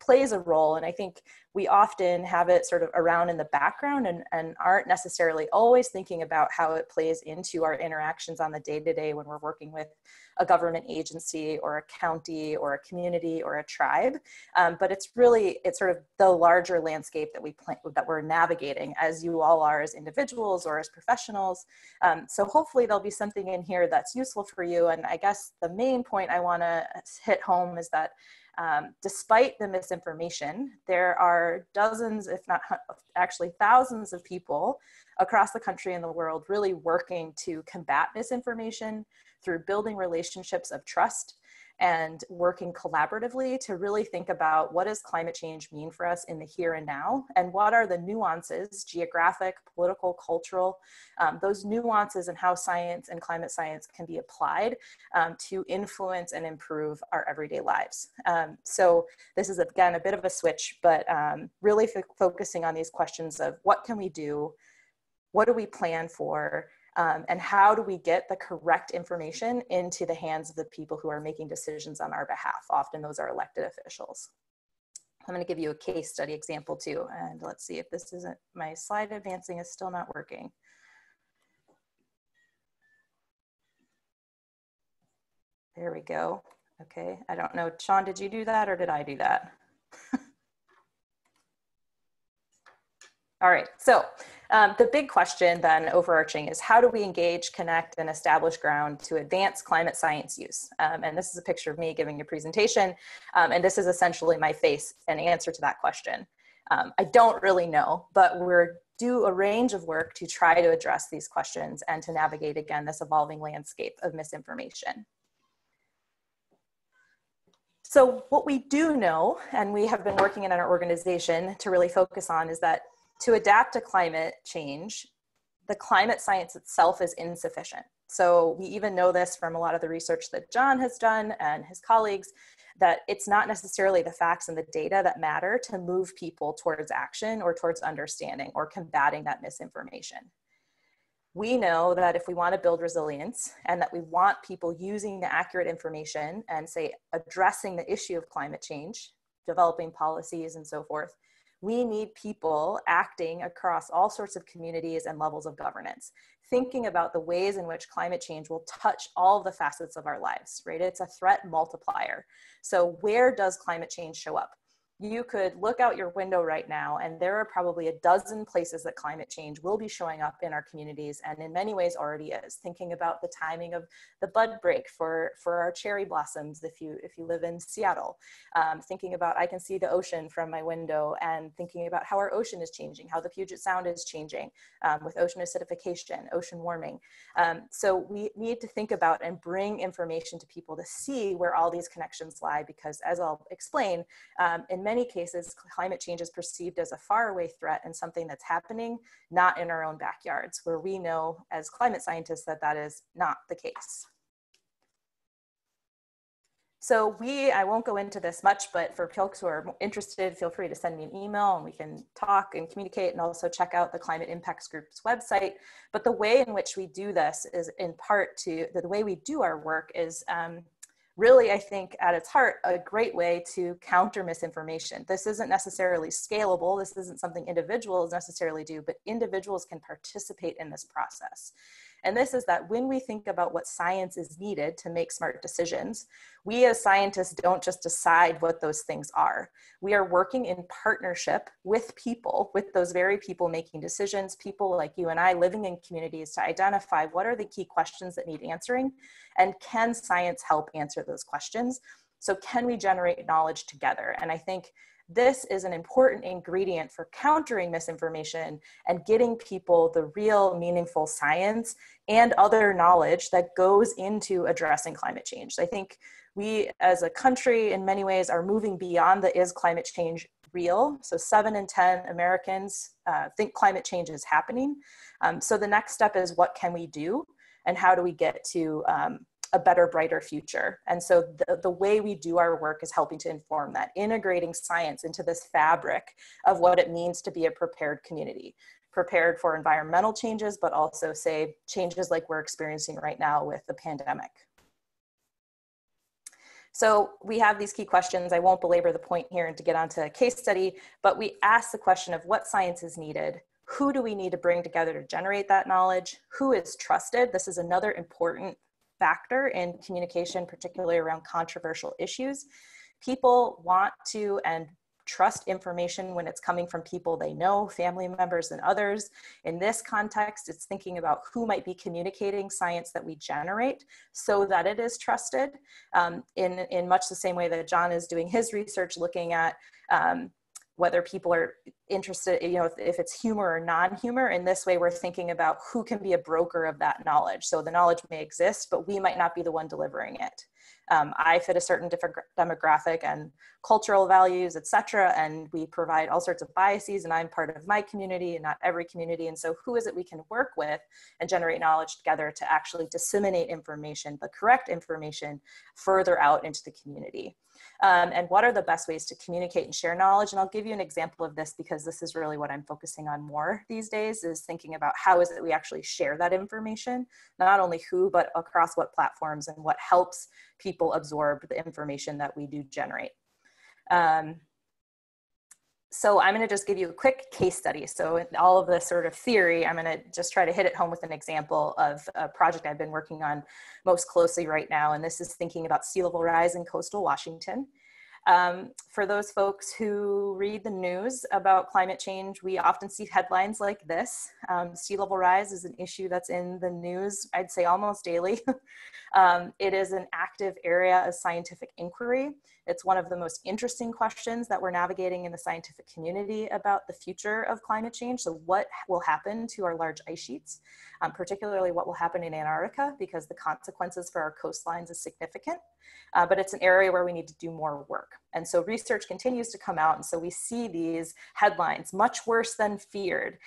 plays a role. And I think we often have it sort of around in the background and aren't necessarily always thinking about how it plays into our interactions on the day-to-day when we're working with a government agency or a county or a community or a tribe. But it's really, it's sort of the larger landscape that we're navigating as you all are as individuals or as professionals. So hopefully there'll be something in here that's useful for you. And I guess the main point I wanna hit home is that despite the misinformation, there are dozens, if not actually thousands of people across the country and the world really working to combat misinformation through building relationships of trust and working collaboratively to really think about what does climate change mean for us in the here and now, and what are the nuances, geographic, political, cultural, those nuances and how science and climate science can be applied to influence and improve our everyday lives. So this is, again, a bit of a switch, but really focusing on these questions of what can we do, what do we plan for, and how do we get the correct information into the hands of the people who are making decisions on our behalf? Often those are elected officials. I'm going to give you a case study example too. And let's see if this isn't, my slide advancing is still not working. There we go. Okay, I don't know, Shawn, did you do that or did I do that? All right, so the big question then overarching is how do we engage, connect, and establish ground to advance climate science use? And this is a picture of me giving a presentation, and this is essentially my face and answer to that question. I don't really know, but we're do a range of work to try to address these questions and to navigate, again, this evolving landscape of misinformation. So what we do know, and we have been working in our organization to really focus on, is that to adapt to climate change, the climate science itself is insufficient. So we even know this from a lot of the research that John has done and his colleagues, that it's not necessarily the facts and the data that matter to move people towards action or towards understanding or combating that misinformation. We know that if we want to build resilience and that we want people using the accurate information and, say, addressing the issue of climate change, developing policies and so forth, we need people acting across all sorts of communities and levels of governance, thinking about the ways in which climate change will touch all the facets of our lives, right? It's a threat multiplier. So where does climate change show up? You could look out your window right now, and there are probably a dozen places that climate change will be showing up in our communities, and in many ways already is. Thinking about the timing of the bud break for our cherry blossoms if you live in Seattle. Thinking about, I can see the ocean from my window, and thinking about how our ocean is changing, how the Puget Sound is changing with ocean acidification, ocean warming. So we need to think about and bring information to people to see where all these connections lie, because as I'll explain, in many cases, climate change is perceived as a faraway threat and something that's happening not in our own backyards, where we know as climate scientists that that is not the case. So I won't go into this much, but for folks who are interested, feel free to send me an email and we can talk and communicate, and also check out the Climate Impacts Group's website. But the way in which we do this is in part to, the way we do our work is, really, I think, at its heart, a great way to counter misinformation. This isn't necessarily scalable. This isn't something individuals necessarily do, but individuals can participate in this process. And this is that when we think about what science is needed to make smart decisions, we as scientists don't just decide what those things are. We are working in partnership with people, with those very people making decisions, people like you and I living in communities, to identify what are the key questions that need answering, and can science help answer those questions? So can we generate knowledge together? And I think this is an important ingredient for countering misinformation and getting people the real meaningful science and other knowledge that goes into addressing climate change. So I think we as a country in many ways are moving beyond the is climate change real? So 7 in 10 Americans think climate change is happening. So the next step is what can we do and how do we get to a better, brighter future. And so the way we do our work is helping to inform that, integrating science into this fabric of what it means to be a prepared community, prepared for environmental changes, but also, say, changes like we're experiencing right now with the pandemic. So we have these key questions. I won't belabor the point here and to get onto a case study, but we ask the question of what science is needed, who do we need to bring together to generate that knowledge, who is trusted. This is another important factor in communication, particularly around controversial issues. People want to and trust information when it's coming from people they know, family members and others. In this context, it's thinking about who might be communicating science that we generate so that it is trusted, in much the same way that John is doing his research, looking at whether people are interested, you know, if it's humor or non-humor. In this way, we're thinking about who can be a broker of that knowledge. So the knowledge may exist, but we might not be the one delivering it. I fit a certain different demographic and cultural values, et cetera, and we provide all sorts of biases, and I'm part of my community and not every community. And so who is it we can work with and generate knowledge together to actually disseminate information, the correct information, further out into the community? And what are the best ways to communicate and share knowledge? And I'll give you an example of this because this is really what I'm focusing on more these days, is thinking about how is it we actually share that information, not only who, but across what platforms, and what helps people absorb the information that we do generate. So I'm going to just give you a quick case study. So in all of the sort of theory, I'm going to just try to hit it home with an example of a project I've been working on most closely right now. And this is thinking about sea level rise in coastal Washington. For those folks who read the news about climate change, we often see headlines like this. Sea level rise is an issue that's in the news, I'd say almost daily. It is an active area of scientific inquiry. It's one of the most interesting questions that we're navigating in the scientific community about the future of climate change. So what will happen to our large ice sheets, particularly what will happen in Antarctica, because the consequences for our coastlines is significant, but it's an area where we need to do more work. And so research continues to come out. And so we see these headlines, much worse than feared,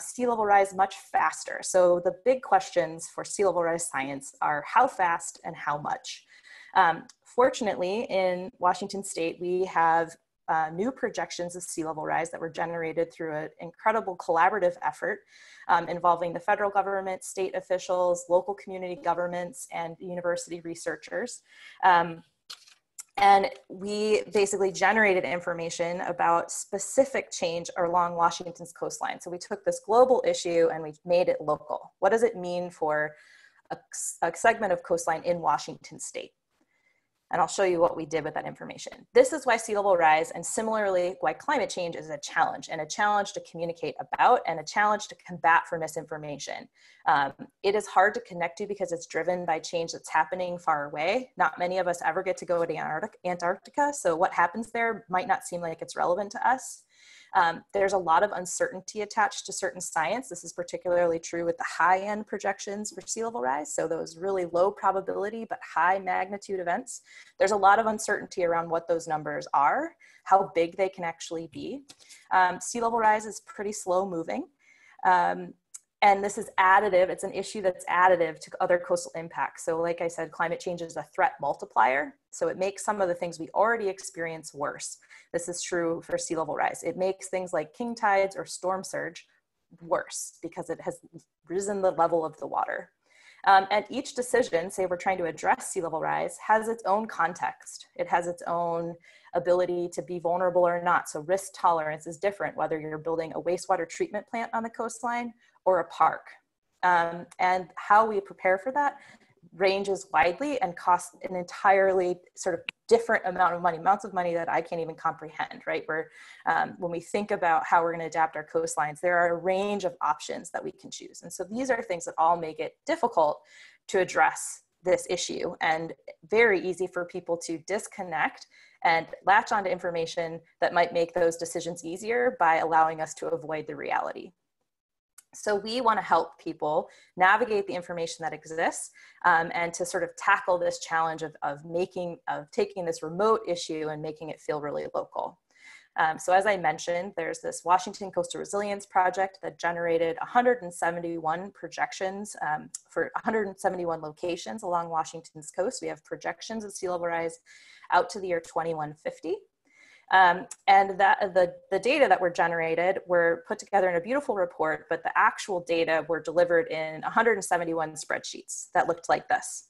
sea level rise much faster. So the big questions for sea level rise science are how fast and how much. Fortunately, in Washington State, we have new projections of sea level rise that were generated through an incredible collaborative effort involving the federal government, state officials, local community governments, and university researchers. And we basically generated information about specific change along Washington's coastline. So we took this global issue and we made it local. What does it mean for a segment of coastline in Washington State? And I'll show you what we did with that information. This is why sea level rise, and similarly why climate change, is a challenge, and a challenge to communicate about, and a challenge to combat for misinformation. It is hard to connect to because it's driven by change that's happening far away. Not many of us ever get to go to Antarctica, so what happens there might not seem like it's relevant to us. There's a lot of uncertainty attached to certain science. This is particularly true with the high-end projections for sea level rise, so those really low probability but high magnitude events. There's a lot of uncertainty around what those numbers are, how big they can actually be. Sea level rise is pretty slow moving. And this is additive. It's an issue that's additive to other coastal impacts. So like I said, climate change is a threat multiplier. So it makes some of the things we already experience worse. This is true for sea level rise. It makes things like king tides or storm surge worse because it has risen the level of the water. And each decision, say we're trying to address sea level rise, has its own context. It has its own ability to be vulnerable or not. So risk tolerance is different, whether you're building a wastewater treatment plant on the coastline or a park. And how we prepare for that ranges widely and costs an entirely sort of different amount of money, amounts of money that I can't even comprehend, right? Where when we think about how we're gonna adapt our coastlines, there are a range of options that we can choose. And so these are things that all make it difficult to address this issue, and very easy for people to disconnect and latch onto information that might make those decisions easier by allowing us to avoid the reality. So we want to help people navigate the information that exists and to sort of tackle this challenge of taking this remote issue and making it feel really local. So as I mentioned, there's this Washington Coastal Resilience Project that generated 171 projections for 171 locations along Washington's coast. We have projections of sea level rise out to the year 2150. And that the data that were generated were put together in a beautiful report, but the actual data were delivered in 171 spreadsheets that looked like this.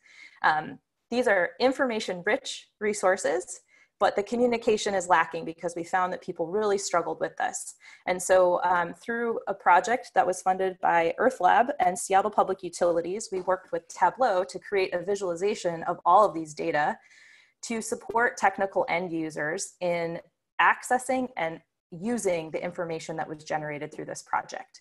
These are information-rich resources, but the communication is lacking because we found that people really struggled with this. And so through a project that was funded by Earth Lab and Seattle Public Utilities, we worked with Tableau to create a visualization of all of these data to support technical end users in accessing and using the information that was generated through this project.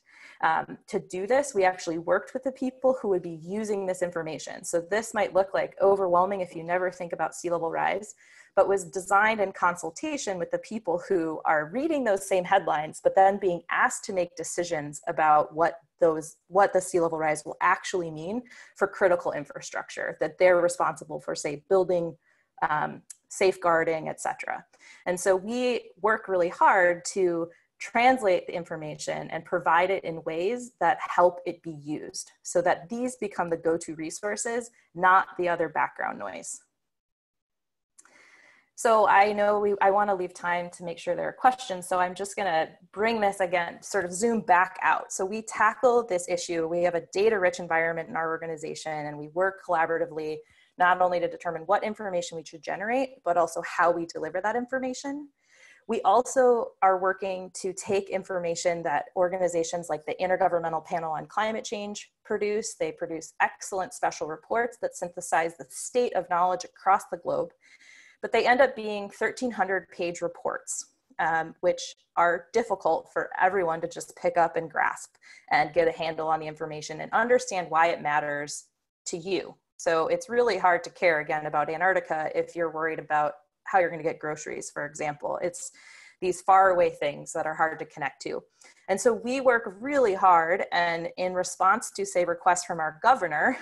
To do this, we actually worked with the people who would be using this information. So this might look like overwhelming if you never think about sea level rise, but was designed in consultation with the people who are reading those same headlines, but then being asked to make decisions about what the sea level rise will actually mean for critical infrastructure that they're responsible for, say, building, safeguarding, etc. And so we work really hard to translate the information and provide it in ways that help it be used so that these become the go-to resources, not the other background noise. So I know I want to leave time to make sure there are questions, so I'm just going to bring this again, sort of zoom back out. So we tackle this issue. We have a data-rich environment in our organization, and we work collaboratively not only to determine what information we should generate, but also how we deliver that information. We also are working to take information that organizations like the Intergovernmental Panel on Climate Change produce. They produce excellent special reports that synthesize the state of knowledge across the globe, but they end up being 1,300-page reports, which are difficult for everyone to just pick up and grasp and get a handle on the information and understand why it matters to you. So it's really hard to care, again, about Antarctica if you're worried about how you're going to get groceries, for example. It's these faraway things that are hard to connect to. And so we work really hard, and in response to, say, requests from our governor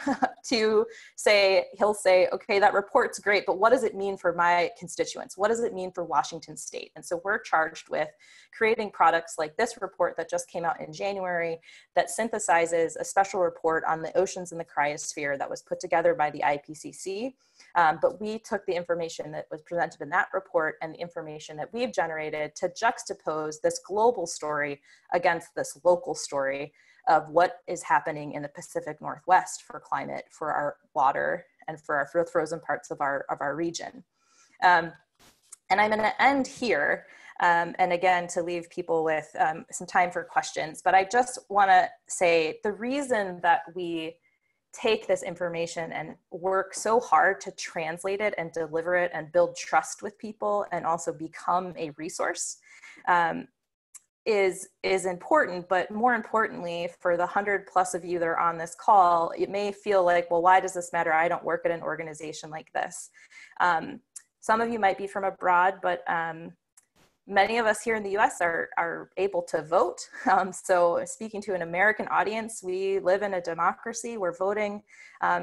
to say, he'll say, okay, that report's great, but what does it mean for my constituents? What does it mean for Washington state? And so we're charged with creating products like this report that just came out in January that synthesizes a special report on the oceans and the cryosphere that was put together by the IPCC. But we took the information that was presented in that report and the information that we've generated to juxtapose this global story against this local story of what is happening in the Pacific Northwest for climate, for our water, and for our frozen parts of our region. And I'm gonna end here, and again, to leave people with some time for questions, but I just wanna say the reason that we take this information and work so hard to translate it and deliver it and build trust with people and also become a resource is important, but more importantly, for the 100+ of you that are on this call, it may feel like, well, why does this matter? I don't work at an organization like this. Some of you might be from abroad, but many of us here in the US are able to vote. So speaking to an American audience, we live in a democracy where voting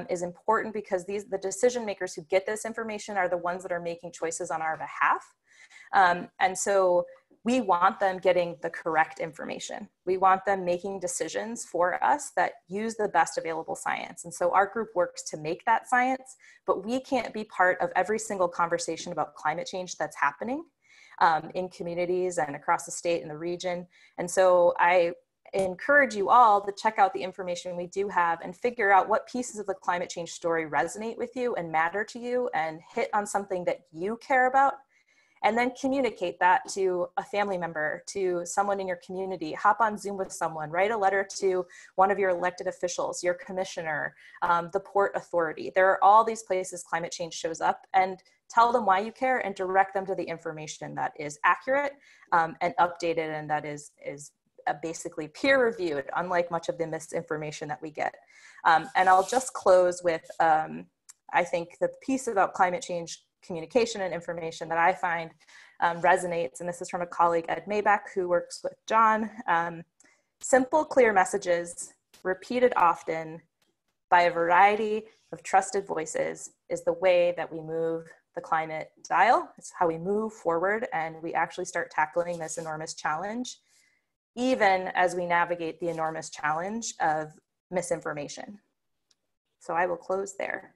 is important because the decision makers who get this information are the ones that are making choices on our behalf. And so we want them getting the correct information. We want them making decisions for us that use the best available science. And so our group works to make that science, but we can't be part of every single conversation about climate change that's happening in communities and across the state and the region. And so I encourage you all to check out the information we do have and figure out what pieces of the climate change story resonate with you and matter to you and hit on something that you care about. And then communicate that to a family member, to someone in your community, hop on Zoom with someone, write a letter to one of your elected officials, your commissioner, the Port Authority. There are all these places climate change shows up, and tell them why you care and direct them to the information that is accurate and updated and that is basically peer-reviewed, unlike much of the misinformation that we get. And I'll just close with, I think, the piece about climate change communication and information that I find resonates, and this is from a colleague, Ed Maybach, who works with John. Simple, clear messages, repeated often by a variety of trusted voices, is the way that we move the climate dial. It's how we move forward and we actually start tackling this enormous challenge, even as we navigate the enormous challenge of misinformation. So I will close there.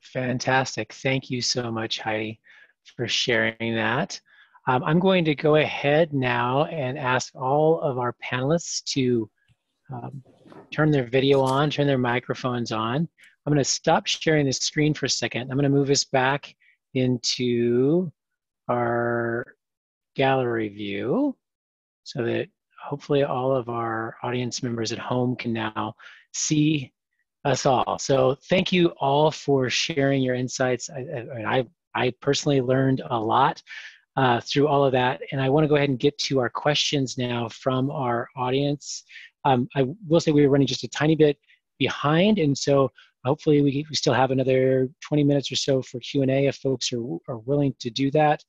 Fantastic. Thank you so much, Heidi, for sharing that. I'm going to go ahead now and ask all of our panelists to turn their video on, turn their microphones on. I'm going to stop sharing the screen for a second. I'm going to move us back into our gallery view so that hopefully all of our audience members at home can now see us all. So thank you all for sharing your insights. I personally learned a lot through all of that. And I want to go ahead and get to our questions now from our audience. I will say we were running just a tiny bit behind. And so hopefully we still have another 20 minutes or so for Q&A if folks are willing to do that.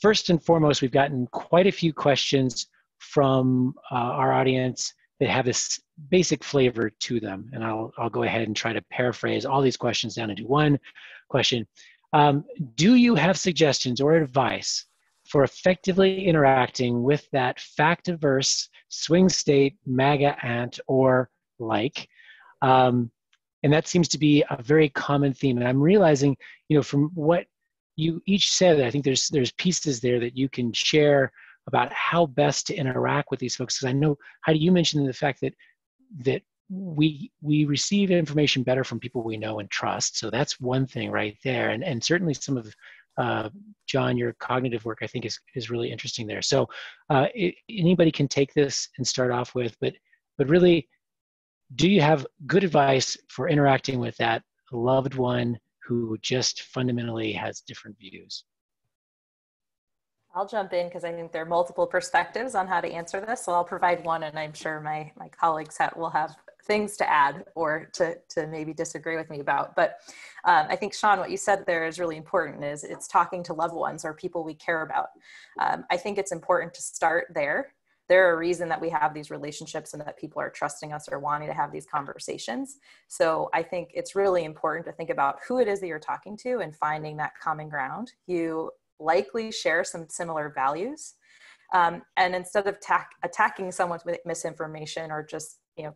First and foremost, we've gotten quite a few questions from our audience that have this basic flavor to them. And I'll go ahead and try to paraphrase all these questions down into one question. Do you have suggestions or advice for effectively interacting with that fact-averse swing state MAGA ant or like? And that seems to be a very common theme. And I'm realizing, you know, from what you each said, I think there's pieces there that you can share about how best to interact with these folks. Because I know, Heidi, you mentioned the fact that we receive information better from people we know and trust. So that's one thing right there. And certainly some of, John, your cognitive work, I think is really interesting there. So anybody can take this and start off with, but really, do you have good advice for interacting with that loved one who just fundamentally has different views? I'll jump in because I think there are multiple perspectives on how to answer this. So I'll provide one, and I'm sure my colleagues will have things to add or to maybe disagree with me about. But I think, Shawn, what you said there is really important, is it's talking to loved ones or people we care about. I think it's important to start there. There are a reason that we have these relationships and that people are trusting us or wanting to have these conversations. So I think it's really important to think about who it is that you're talking to and finding that common ground. You likely share some similar values. And instead of attacking someone with misinformation or just, you know,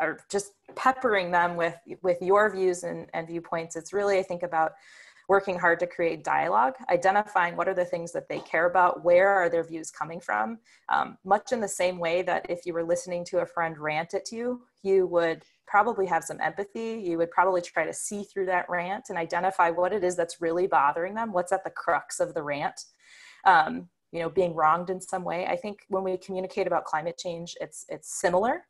or just peppering them with your views and viewpoints, it's really, I think, about working hard to create dialogue, identifying what are the things that they care about, where are their views coming from, much in the same way that if you were listening to a friend rant at you, you would probably have some empathy, you would probably try to see through that rant and identify what it is that's really bothering them, what's at the crux of the rant, you know, being wronged in some way. I think when we communicate about climate change, it's similar.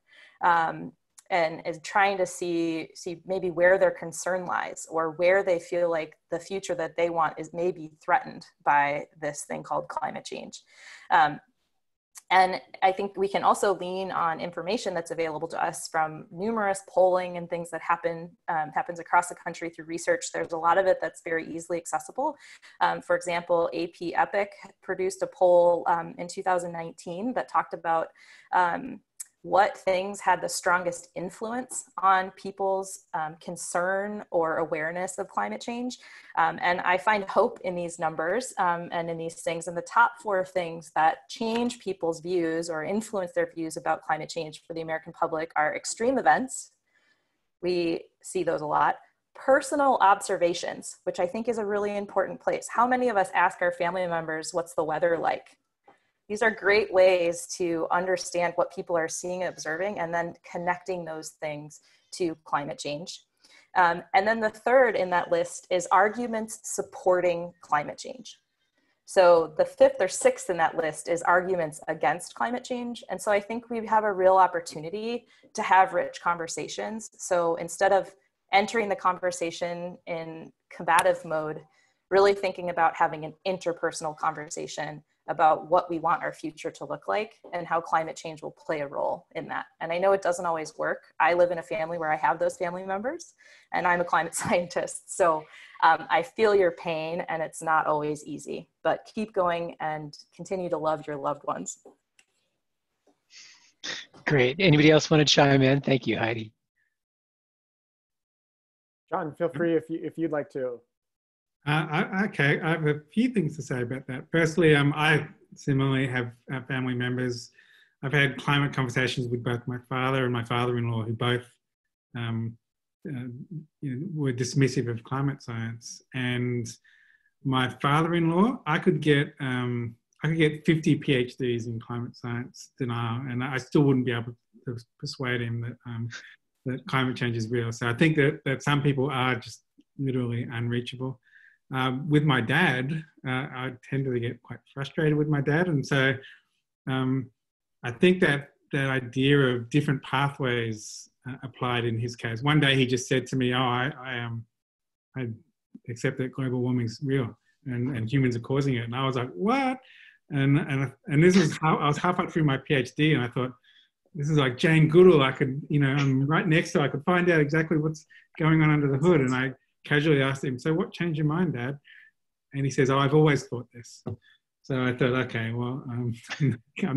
And is trying to see maybe where their concern lies or where they feel like the future that they want is maybe threatened by this thing called climate change. And I think we can also lean on information that's available to us from numerous polling and things that happens across the country through research. There's a lot of it that's very easily accessible. For example, AP EPIC produced a poll in 2019 that talked about what things had the strongest influence on people's concern or awareness of climate change. And I find hope in these numbers and in these things. And the top four things that change people's views or influence their views about climate change for the American public are extreme events. We see those a lot. Personal observations, which I think is a really important place. How many of us ask our family members, what's the weather like? These are great ways to understand what people are seeing and observing and then connecting those things to climate change. And then the third in that list is arguments supporting climate change. So the fifth or sixth in that list is arguments against climate change. And so I think we have a real opportunity to have rich conversations. So instead of entering the conversation in combative mode, really thinking about having an interpersonal conversation about what we want our future to look like and how climate change will play a role in that. And I know it doesn't always work. I live in a family where I have those family members and I'm a climate scientist. So I feel your pain and it's not always easy, but keep going and continue to love your loved ones. Great. Anybody else want to chime in? Thank you, Heidi. John, feel free if you'd like to. Okay, I have a few things to say about that. Firstly, I similarly have family members. I've had climate conversations with both my father and my father-in-law, who both were dismissive of climate science. And my father-in-law, I could get 50 PhDs in climate science denial, and I still wouldn't be able to persuade him that that climate change is real. So I think that some people are just literally unreachable. With my dad, I tend to get quite frustrated with my dad, and so I think that idea of different pathways applied in his case. One day he just said to me, "Oh, I accept that global warming's real and humans are causing it," and I was like, "What?" And this is how I was halfway through my PhD, and I thought, this is like Jane Goodall. I'm right next to her. I could find out exactly what's going on under the hood. And I casually asked him, "So what changed your mind, Dad?" And he says, "Oh, I've always thought this." So I thought, okay, well, I'm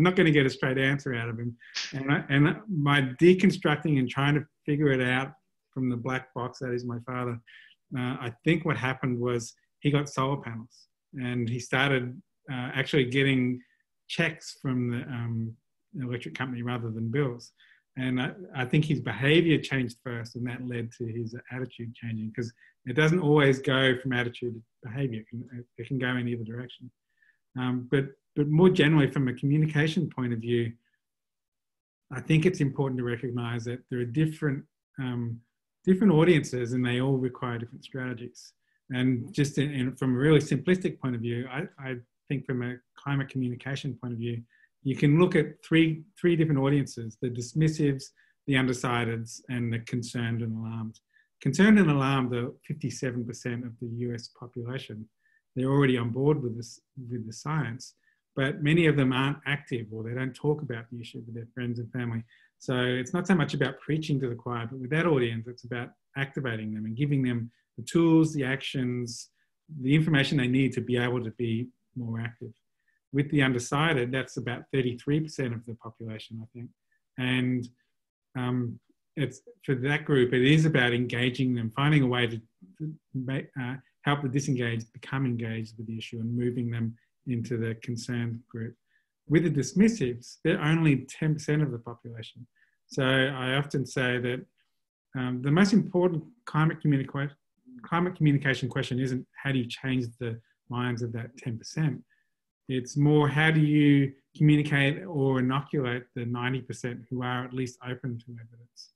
not going to get a straight answer out of him. And my deconstructing and trying to figure it out from the black box that is my father, I think what happened was he got solar panels, and he started actually getting checks from the electric company rather than bills. And I think his behavior changed first, and that led to his attitude changing, because it doesn't always go from attitude to behavior. It can go in either direction. But more generally, from a communication point of view, I think it's important to recognize that there are different audiences, and they all require different strategies. And just from a really simplistic point of view, I think from a climate communication point of view, you can look at three different audiences: the dismissives, the undecideds, and the concerned and alarmed. Concerned and alarmed are 57% of the US population. They're already on board with the science, but many of them aren't active, or they don't talk about the issue with their friends and family. So it's not so much about preaching to the choir, but with that audience, it's about activating them and giving them the tools, the actions, the information they need to be able to be more active. With the undecided, that's about 33% of the population, I think. And it's for that group, it is about engaging them, finding a way to help the disengaged become engaged with the issue and moving them into the concerned group. With the dismissives, they're only 10% of the population. So I often say that the most important climate communication question isn't how do you change the minds of that 10%. It's more, how do you communicate or inoculate the 90% who are at least open to evidence?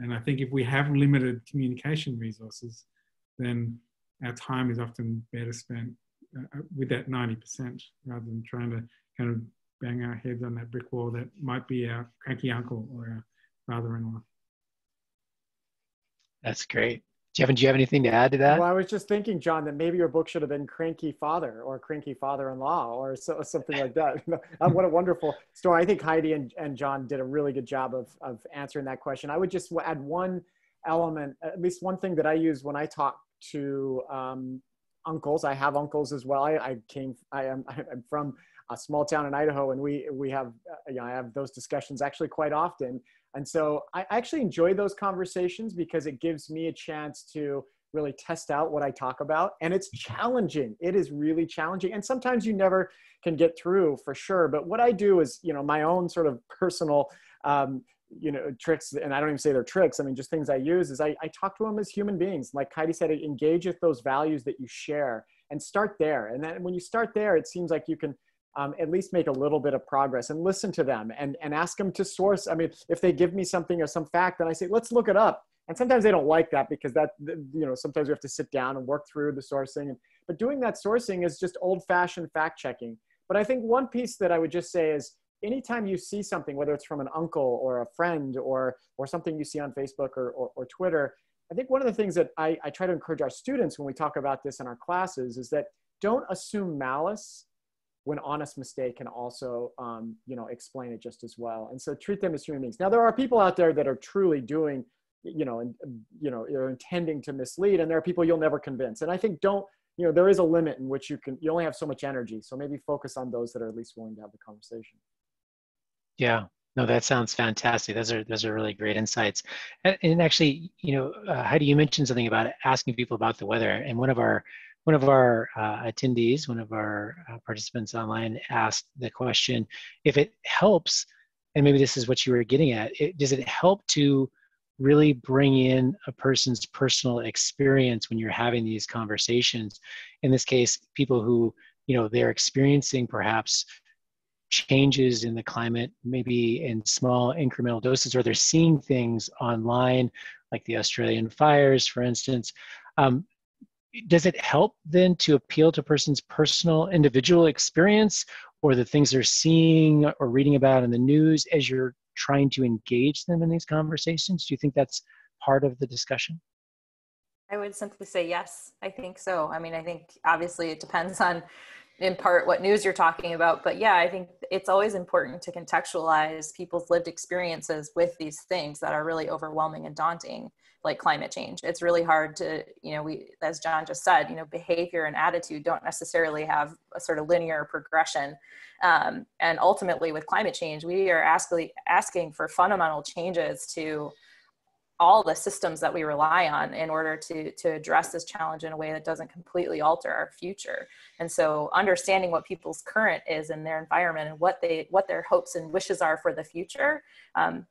And I think if we have limited communication resources, then our time is often better spent with that 90% rather than trying to kind of bang our heads on that brick wall that might be our cranky uncle or our father-in-law. That's great. Jevin, do you have anything to add to that? Well, I was just thinking, John, that maybe your book should have been Cranky Father or Cranky Father-in-Law or something like that. What a wonderful story. I think Heidi and John did a really good job of answering that question. I would just add one element, at least one thing that I use when I talk to uncles. I have uncles as well. I'm from a small town in Idaho, and we have, I have those discussions actually quite often. And so I actually enjoy those conversations because it gives me a chance to really test out what I talk about. And it's challenging. It is really challenging. And sometimes you never can get through for sure. But what I do is, my own sort of personal, tricks, and I don't even say they're tricks. I mean, just things I use is I talk to them as human beings. Like Heidi said, engage with those values that you share and start there. And then when you start there, it seems like you can at least make a little bit of progress, and listen to them and ask them to source. I mean, if they give me something or some fact, then I say, let's look it up. And sometimes they don't like that because sometimes we have to sit down and work through the sourcing. But doing that sourcing is just old fashioned fact checking. But I think one piece that I would just say is anytime you see something, whether it's from an uncle or a friend or something you see on Facebook or Twitter, I think one of the things that I try to encourage our students when we talk about this in our classes is that don't assume malice when honest mistake can also, explain it just as well. And so treat them as human beings. Now, there are people out there that are truly doing, they're intending to mislead, and there are people you'll never convince. And I think there is a limit in which you only have so much energy. So maybe focus on those that are at least willing to have the conversation. Yeah, No, that sounds fantastic. Those are really great insights. And actually, you know, Heidi, you mentioned something about asking people about the weather. And one of our participants online asked the question, if it helps, and maybe this is what you were getting at, does it help to really bring in a person's personal experience when you're having these conversations? In this case, people who, you know, they're experiencing perhaps changes in the climate, maybe in small incremental doses, or they're seeing things online, like the Australian fires, for instance. Does it help then to appeal to a person's personal individual experience or the things they're seeing or reading about in the news as you're trying to engage them in these conversations? Do you think that's part of the discussion? I would simply say yes, I think so. I mean, I think obviously it depends on in part what news you're talking about, but yeah, I think it's always important to contextualize people's lived experiences with these things that are really overwhelming and daunting, like climate change. It's really hard to, you know, we, as John just said, you know, behavior and attitude don't necessarily have a sort of linear progression. And ultimately with climate change, we are asking for fundamental changes to all the systems that we rely on in order to address this challenge in a way that doesn't completely alter our future. And so understanding what people's current is in their environment and what their hopes and wishes are for the future,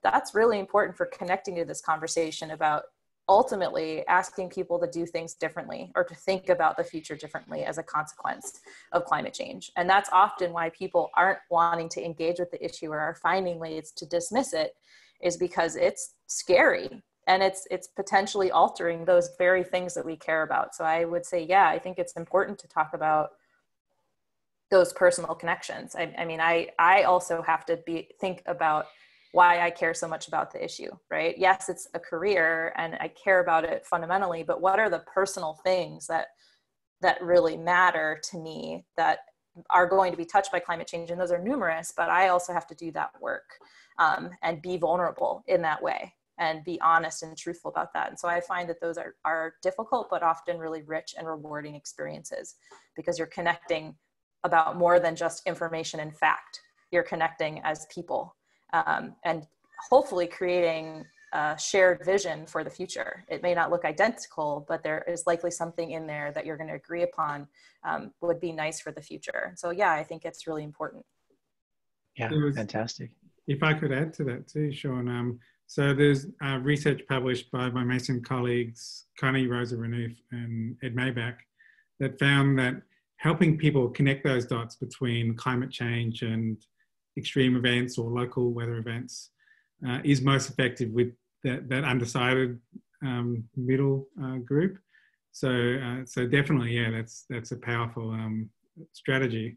that's really important for connecting to this conversation about ultimately asking people to do things differently or to think about the future differently as a consequence of climate change. And that's often why people aren't wanting to engage with the issue or are finding ways to dismiss it, is because it's scary. And it's potentially altering those very things that we care about. So I would say, yeah, I think it's important to talk about those personal connections. I mean, I also have to think about why I care so much about the issue, right? Yes, it's a career and I care about it fundamentally, but what are the personal things that really matter to me that are going to be touched by climate change? And those are numerous, but I also have to do that work and be vulnerable in that way, and be honest and truthful about that. And so I find that those are difficult, but often really rich and rewarding experiences, because you're connecting about more than just information and fact. You're connecting as people and hopefully creating a shared vision for the future. It may not look identical, but there is likely something in there that you're going to agree upon would be nice for the future. So yeah, I think it's really important. Yeah, fantastic. If I could add to that too, Shawn, so there's research published by my Mason colleagues, Connie Rosa Renouf and Ed Maybach, that found that helping people connect those dots between climate change and extreme events or local weather events is most effective with that undecided middle group. So definitely, yeah, that's a powerful strategy.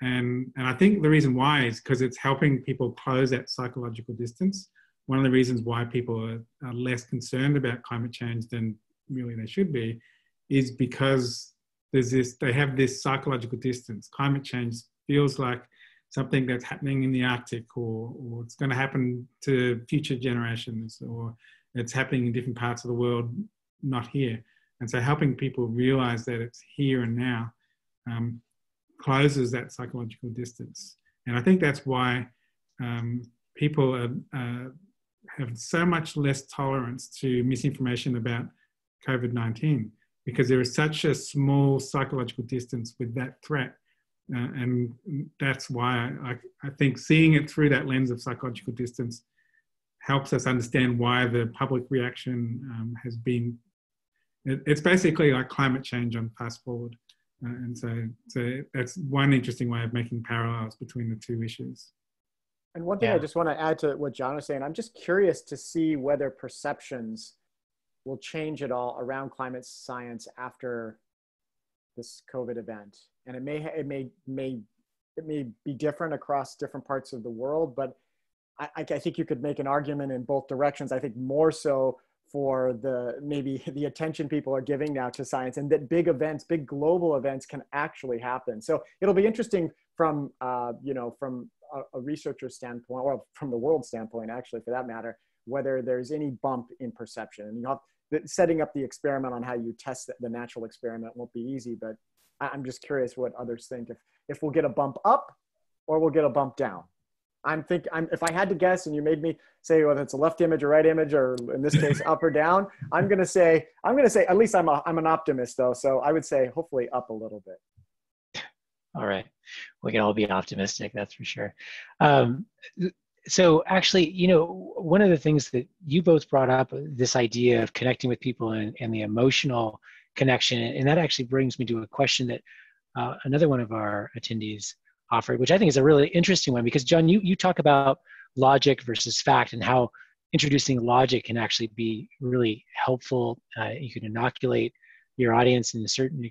And I think the reason why is because it's helping people close that psychological distance. One of the reasons why people are less concerned about climate change than really they should be is because they have this psychological distance. Climate change feels like something that's happening in the Arctic or it's going to happen to future generations, or it's happening in different parts of the world, not here. And so helping people realize that it's here and now closes that psychological distance. And I think that's why people have so much less tolerance to misinformation about COVID-19, because there is such a small psychological distance with that threat. And that's why I think seeing it through that lens of psychological distance helps us understand why the public reaction has been, it's basically like climate change on fast forward. And so that's one interesting way of making parallels between the two issues. And one thing, yeah, I just want to add to what John is saying, I'm just curious to see whether perceptions will change at all around climate science after this COVID event. And it may be different across different parts of the world, but I think you could make an argument in both directions. I think more so for maybe the attention people are giving now to science, and that big events, big global events can actually happen. So it'll be interesting from, you know, from a researcher's standpoint, or from the world standpoint, actually, for that matter, whether there's any bump in perception. And setting up the experiment on how you test the natural experiment won't be easy, but I'm just curious what others think, if we'll get a bump up or we'll get a bump down. If I had to guess and you made me say whether it's a left image or right image, or in this case, up or down, I'm going to say, at least I'm an optimist though. So I would say hopefully up a little bit. All right. We can all be optimistic. That's for sure. So actually, you know, one of the things that you both brought up, this idea of connecting with people and the emotional connection. And that actually brings me to a question that another one of our attendees offered, which I think is a really interesting one, because John, you talk about logic versus fact and how introducing logic can actually be really helpful. You can inoculate your audience to a certain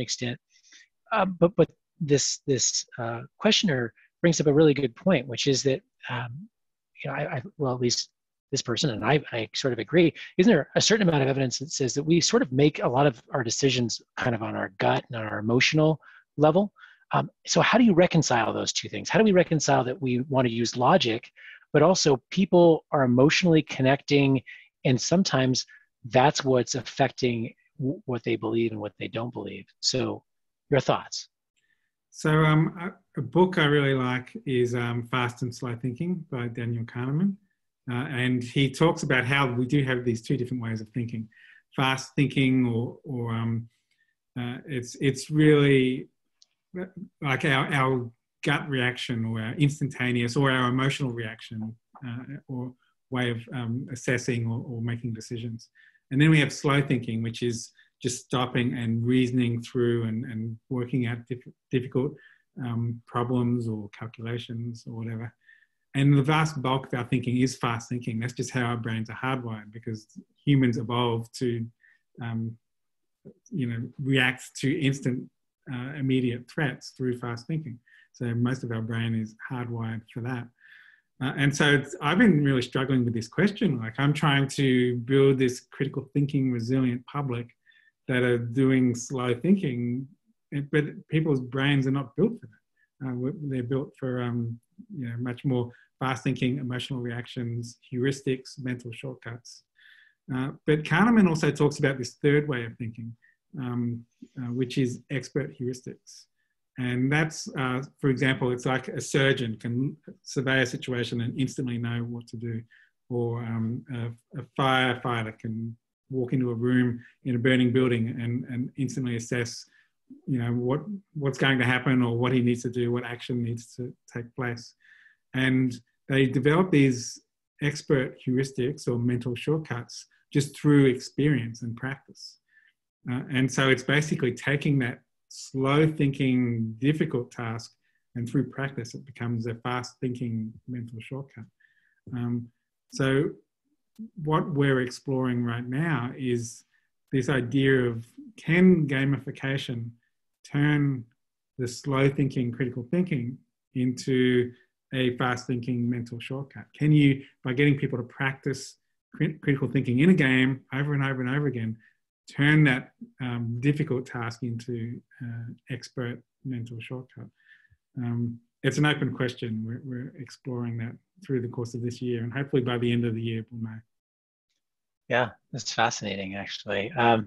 extent. But this questioner brings up a really good point, which is that you know, well, at least this person and I sort of agree. Isn't there a certain amount of evidence that says that we sort of make a lot of our decisions kind of on our gut and on our emotional level? So how do you reconcile those two things? How do we reconcile that we want to use logic, but also people are emotionally connecting, and sometimes that's what's affecting what they believe and what they don't believe? So your thoughts. So a book I really like is Fast and Slow Thinking by Daniel Kahneman. And he talks about how we do have these two different ways of thinking. Fast thinking, or it's really like our gut reaction, or our instantaneous or our emotional reaction, or way of assessing or making decisions. And then we have slow thinking, which is just stopping and reasoning through and working out difficult problems or calculations or whatever. And the vast bulk of our thinking is fast thinking. That's just how our brains are hardwired, because humans evolved to react to instant immediate threats through fast thinking. So most of our brain is hardwired for that. And so I've been really struggling with this question. Like, I'm trying to build this critical thinking, resilient public that are doing slow thinking, but people's brains are not built for that. They're built for much more fast thinking, emotional reactions, heuristics, mental shortcuts. But Kahneman also talks about this third way of thinking, which is expert heuristics. And that's, for example, it's like a surgeon can survey a situation and instantly know what to do, or a firefighter can walk into a room in a burning building and instantly assess, you know, what's going to happen, or what he needs to do, what action needs to take place. And they develop these expert heuristics or mental shortcuts just through experience and practice. And so it's basically taking that slow thinking, difficult task, and through practice, it becomes a fast thinking mental shortcut. So what we're exploring right now is this idea of, can gamification turn the slow thinking, critical thinking into a fast thinking mental shortcut? Can you, by getting people to practice critical thinking in a game over and over and over again, turn that difficult task into expert mental shortcut? It's an open question. We're exploring that through the course of this year, and hopefully by the end of the year we'll know. Yeah, that's fascinating, actually. Well,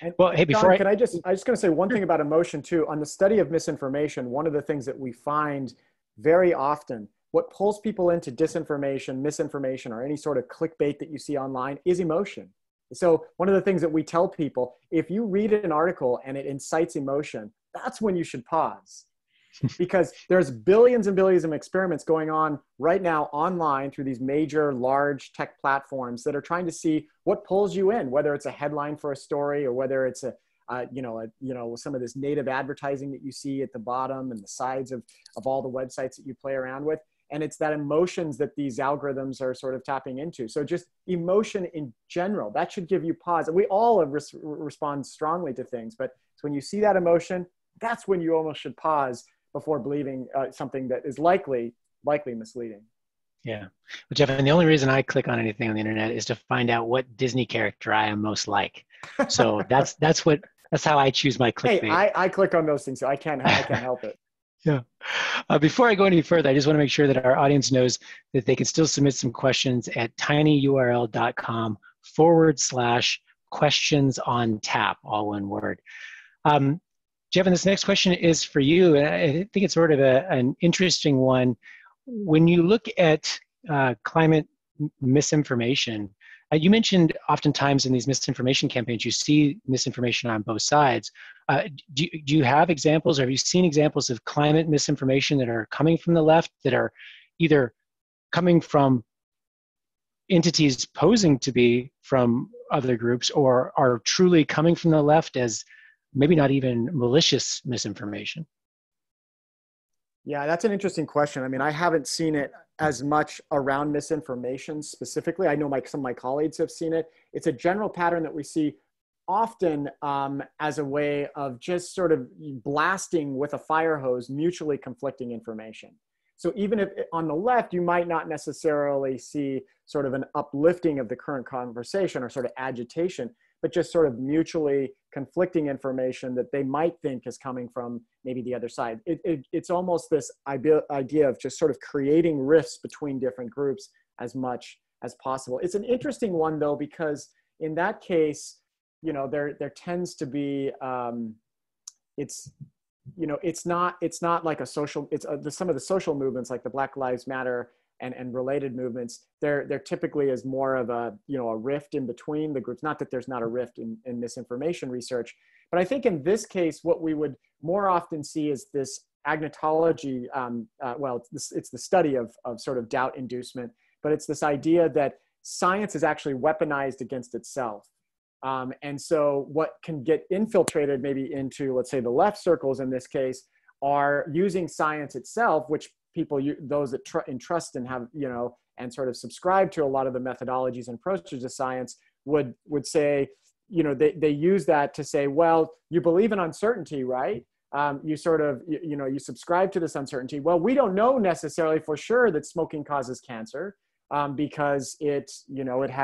hey, before John, I just going to say one thing about emotion too. On the study of misinformation, one of the things that we find very often, what pulls people into disinformation, misinformation, or any sort of clickbait that you see online is emotion. So one of the things that we tell people, if you read an article and it incites emotion, that's when you should pause. Because there's billions and billions of experiments going on right now online through these major, large tech platforms that are trying to see what pulls you in, whether it's a headline for a story, or whether it's some of this native advertising that you see at the bottom and the sides of all the websites that you play around with. And it's that emotions that these algorithms are sort of tapping into. So just emotion in general, that should give you pause. And we all respond strongly to things, but it's when you see that emotion, that's when you almost should pause before believing something that is likely misleading. Yeah. Well, Jevin, the only reason I click on anything on the internet is to find out what Disney character I am most like. So that's how I choose my clickbait. Hey, I click on those things, so I can't help it. Yeah. Before I go any further, I just want to make sure that our audience knows that they can still submit some questions at tinyurl.com/questionsontap, all one word. Jevin, this next question is for you. I think it's sort of an interesting one. when you look at climate misinformation, you mentioned oftentimes in these misinformation campaigns, you see misinformation on both sides. Do you have examples, or have you seen examples of climate misinformation that are coming from the left, that are either coming from entities posing to be from other groups, or are truly coming from the left as maybe not even malicious misinformation? Yeah, that's an interesting question. I mean, I haven't seen it as much around misinformation specifically. I know some of my colleagues have seen it. It's a general pattern that we see often as a way of just sort of blasting with a fire hose mutually conflicting information. So even if on the left, you might not necessarily see sort of an uplifting of the current conversation or sort of agitation, but just sort of mutually conflicting information that they might think is coming from maybe the other side. It's almost this idea of just sort of creating rifts between different groups as much as possible. It's an interesting one though, because in that case, you know, there tends to be, it's not like a social, some of the social movements like the Black Lives Matter and related movements, there typically is more of a, you know, a rift in between the groups. Not that there's not a rift in misinformation research, but I think in this case, what we would more often see is this agnotology, it's the study of sort of doubt inducement, but it's this idea that science is actually weaponized against itself. And so what can get infiltrated maybe into, let's say, the left circles in this case, are using science itself, which people, those that entrust and have, you know, and sort of subscribe to a lot of the methodologies and approaches to science would say, you know, they use that to say, well, you believe in uncertainty, right? You subscribe to this uncertainty. Well, we don't know necessarily for sure that smoking causes cancer because we've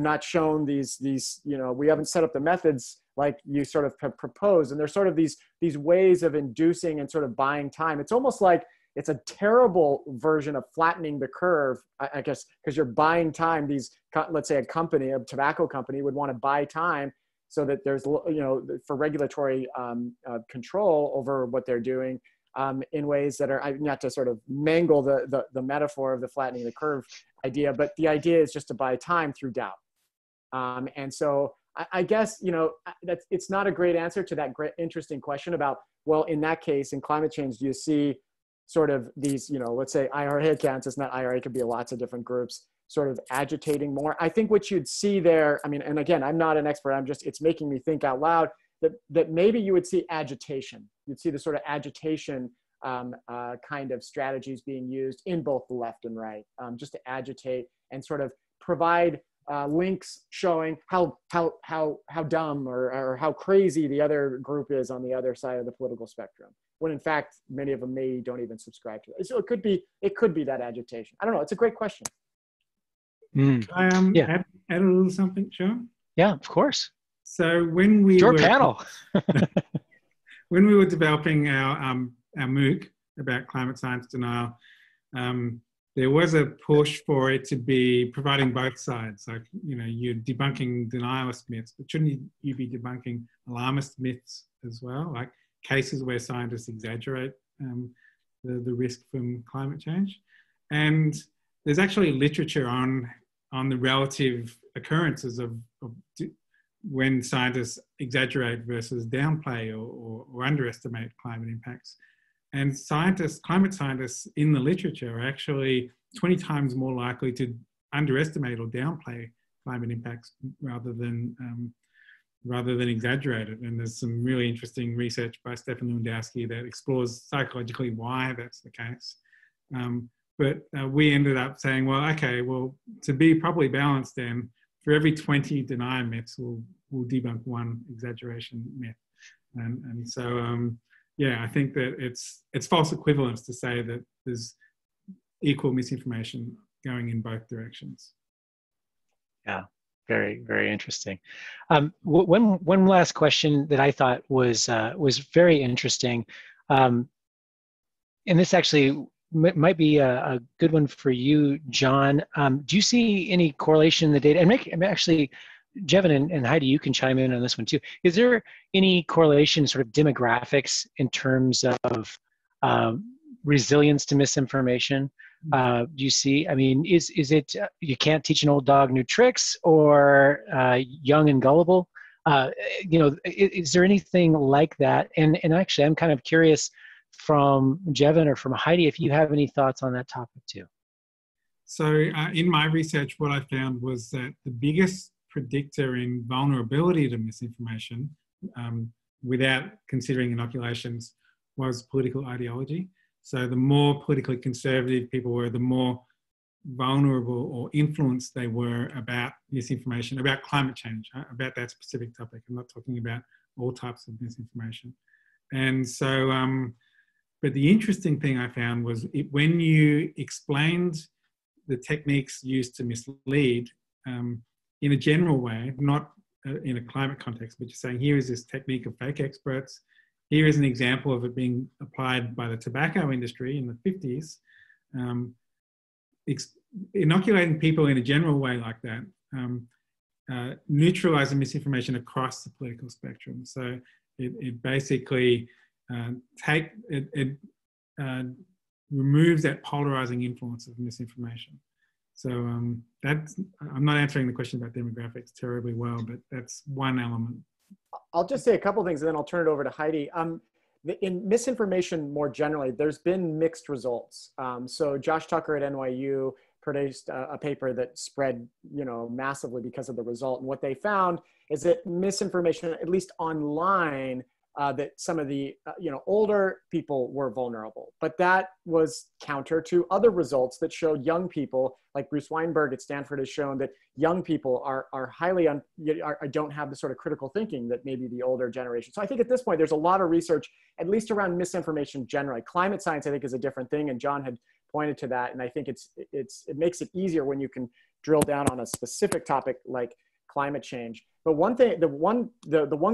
not shown these, we haven't set up the methods like you sort of propose. And there's sort of these ways of inducing and sort of buying time. It's almost like it's a terrible version of flattening the curve, I guess, because you're buying time. These, let's say a tobacco company would want to buy time so that there's, you know, for regulatory control over what they're doing in ways that are, not to sort of mangle the metaphor of the flattening the curve idea, but the idea is just to buy time through doubt. And so I guess, you know, it's not a great answer to that great interesting question about, well, in that case, in climate change, do you see sort of these, you know, let's say IRA accounts, it's not IRA, it could be lots of different groups sort of agitating more. I think what you'd see there, I mean, and again, I'm not an expert, it's making me think out loud that maybe you would see agitation. You'd see the sort of agitation kind of strategies being used in both the left and right, just to agitate and sort of provide links showing how dumb or how crazy the other group is on the other side of the political spectrum, when in fact, many of them maybe don't even subscribe to it. So it could be that agitation. I don't know, it's a great question. Mm. Can I add a little something, Sean? Yeah, of course. So when we were panel. When we were developing our MOOC about climate science denial, there was a push for it to be providing both sides. Like, you know, you're debunking denialist myths, but shouldn't you be debunking alarmist myths as well? Like cases where scientists exaggerate the risk from climate change. And there's actually literature on the relative occurrences of when scientists exaggerate versus downplay or underestimate climate impacts. And climate scientists in the literature are actually 20 times more likely to underestimate or downplay climate impacts rather than exaggerate it. And there's some really interesting research by Stefan Lewandowski that explores psychologically why that's the case. But we ended up saying, well, okay, well, to be properly balanced then, for every 20 denial myths, we'll debunk one exaggeration myth. And so, yeah, I think that it's false equivalence to say that there's equal misinformation going in both directions. Yeah, very, very interesting. One last question that I thought was very interesting, and this actually might be a good one for you, John. Do you see any correlation in the data? And actually, Jevin and Heidi, you can chime in on this one too. Is there any correlation, sort of demographics, in terms of resilience to misinformation? Do you see, I mean, is it, you can't teach an old dog new tricks, or young and gullible? You know, is there anything like that? And actually, I'm kind of curious from Jevin or from Heidi, if you have any thoughts on that topic too. So in my research, what I found was that the biggest predictor in vulnerability to misinformation, without considering inoculations, was political ideology. So the more politically conservative people were, the more vulnerable or influenced they were about misinformation, about climate change, about that specific topic. I'm not talking about all types of misinformation. And so, but the interesting thing I found was when you explained the techniques used to mislead in a general way, not in a climate context, but just saying, here is this technique of fake experts. Here is an example of it being applied by the tobacco industry in the 50s. Inoculating people in a general way like that neutralizing misinformation across the political spectrum. So it basically removes that polarizing influence of misinformation. So I'm not answering the question about demographics terribly well, but that's one element. I'll just say a couple of things and then I'll turn it over to Heidi. In misinformation more generally, there's been mixed results. So Josh Tucker at NYU produced a paper that spread, you know, massively because of the result. And what they found is that misinformation, at least online, that some of the, you know, older people were vulnerable. But that was counter to other results that showed young people, like Bruce Weinberg at Stanford has shown that young people are highly, don't have the sort of critical thinking that maybe the older generation. So I think at this point, there's a lot of research, at least around misinformation generally. Climate science, I think, is a different thing. And John had pointed to that. And I think it makes it easier when you can drill down on a specific topic like climate change. But one thing, the one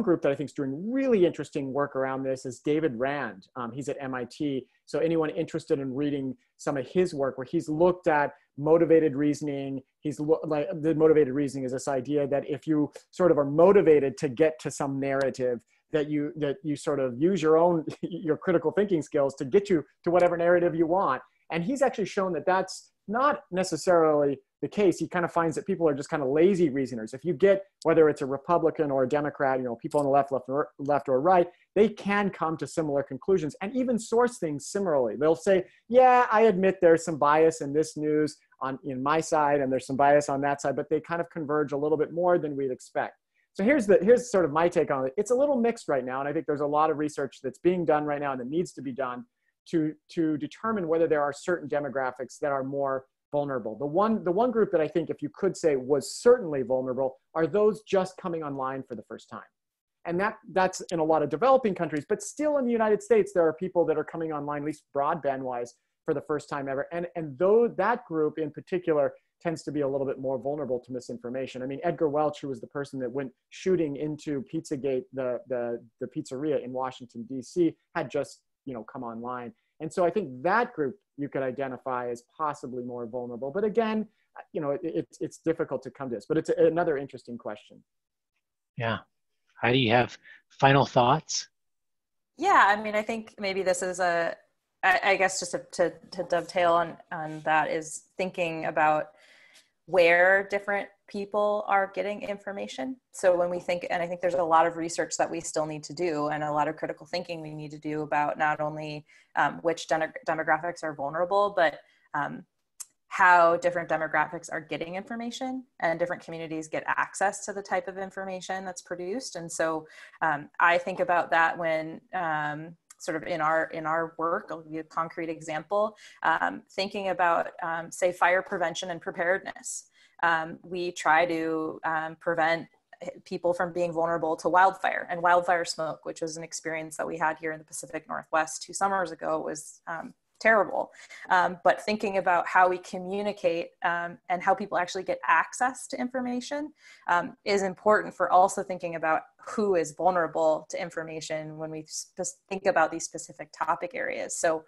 group that I think is doing really interesting work around this is David Rand. He's at MIT. So anyone interested in reading some of his work, where he's looked at motivated reasoning, the motivated reasoning is this idea that if you sort of are motivated to get to some narrative, that you sort of use your own your critical thinking skills to get you to whatever narrative you want. And he's actually shown that that's not necessarily the case. He kind of finds that people are just kind of lazy reasoners. If you get, whether it's a Republican or a Democrat, you know, people on the left or right, they can come to similar conclusions and even source things similarly. They'll say, yeah, I admit there's some bias in this news in my side, and there's some bias on that side, but they kind of converge a little bit more than we'd expect. So here's sort of my take on it. It's a little mixed right now, and I think there's a lot of research that's being done right now and that needs to be done to determine whether there are certain demographics that are more vulnerable. The one group that I think, if you could say, was certainly vulnerable are those just coming online for the first time. And that's in a lot of developing countries, but still in the United States, there are people that are coming online, at least broadband-wise, for the first time ever. And though that group in particular tends to be a little bit more vulnerable to misinformation. I mean, Edgar Welch, who was the person that went shooting into Pizzagate, the pizzeria in Washington, DC, had just, you know, come online. And so I think that group you could identify as possibly more vulnerable. But again, you know, it's difficult to come to this, but it's another interesting question. Yeah. Heidi, you have final thoughts? Yeah, I mean, I think maybe this is I guess just to dovetail on that is thinking about where different people are getting information. So when we think, and I think there's a lot of research that we still need to do and a lot of critical thinking we need to do about not only which demographics are vulnerable, but how different demographics are getting information and different communities get access to the type of information that's produced. And so I think about that when sort of in our work, I'll give you a concrete example, thinking about say fire prevention and preparedness. We try to prevent people from being vulnerable to wildfire and wildfire smoke, which was an experience that we had here in the Pacific Northwest 2 summers ago. It was terrible. But thinking about how we communicate and how people actually get access to information is important for also thinking about who is vulnerable to information when we think about these specific topic areas. So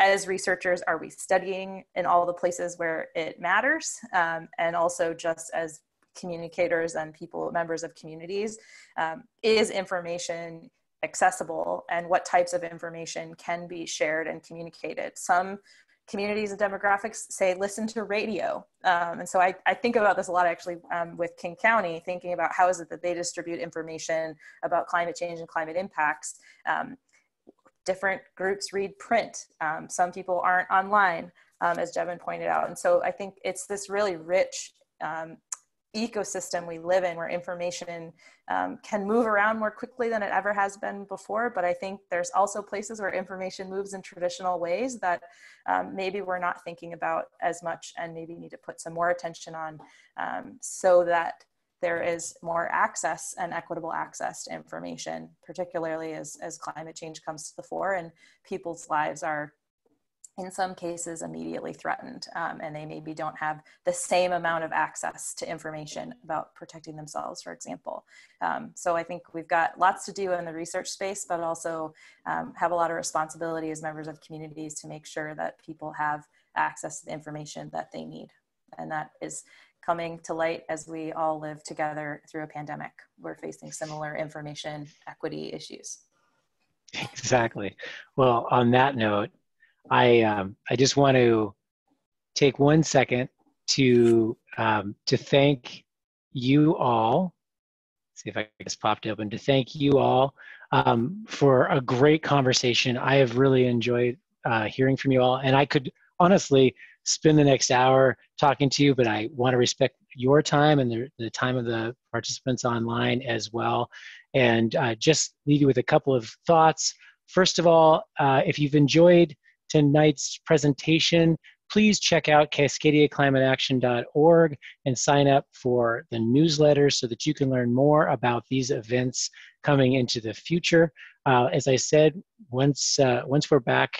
as researchers, are we studying in all the places where it matters? And also just as communicators and members of communities, is information accessible and what types of information can be shared and communicated. Some communities and demographics say, listen to radio. And so I think about this a lot actually with King County, thinking about how is it that they distribute information about climate change and climate impacts. Different groups read print. Some people aren't online, as Jevin pointed out. And so I think it's this really rich ecosystem we live in where information can move around more quickly than it ever has been before. But I think there's also places where information moves in traditional ways that maybe we're not thinking about as much and maybe need to put some more attention on so that there is more access and equitable access to information, particularly as climate change comes to the fore and people's lives are in some cases immediately threatened, and they maybe don't have the same amount of access to information about protecting themselves, for example. So I think we've got lots to do in the research space, but also have a lot of responsibility as members of communities to make sure that people have access to the information that they need. And that is coming to light as we all live together through a pandemic. We're facing similar information equity issues. Exactly. Well, on that note, I just want to take 1 second to thank you all. Let's see if I just popped open. To thank you all for a great conversation. I have really enjoyed hearing from you all, and I could honestly spend the next hour talking to you, but I want to respect your time and the time of the participants online as well, and just leave you with a couple of thoughts. First of all, if you've enjoyed tonight's presentation, please check out CascadiaClimateAction.org and sign up for the newsletter so that you can learn more about these events coming into the future. As I said, once we're back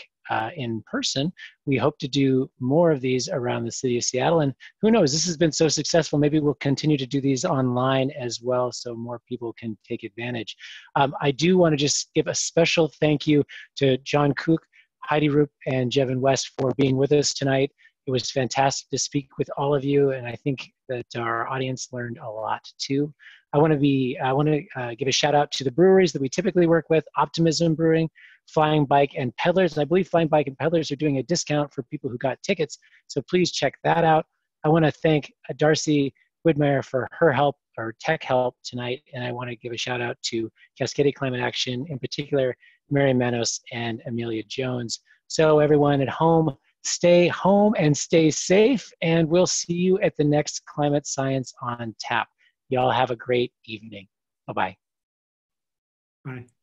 in person, we hope to do more of these around the city of Seattle. And who knows, this has been so successful, maybe we'll continue to do these online as well so more people can take advantage. I do want to just give a special thank you to John Cook, Heidi Roop, and Jevin West for being with us tonight. It was fantastic to speak with all of you, and I think that our audience learned a lot too. I want to give a shout out to the breweries that we typically work with: Optimism Brewing, Flying Bike, and Peddlers. And I believe Flying Bike and Peddlers are doing a discount for people who got tickets, so please check that out. I want to thank Darcy Widmeyer for her help, or tech help, tonight, and I want to give a shout out to Cascadia Climate Action, in particular Mary Manos and Amelia Jones. So everyone at home, stay home and stay safe, and we'll see you at the next Climate Science on Tap. Y'all have a great evening. Bye-bye. Bye.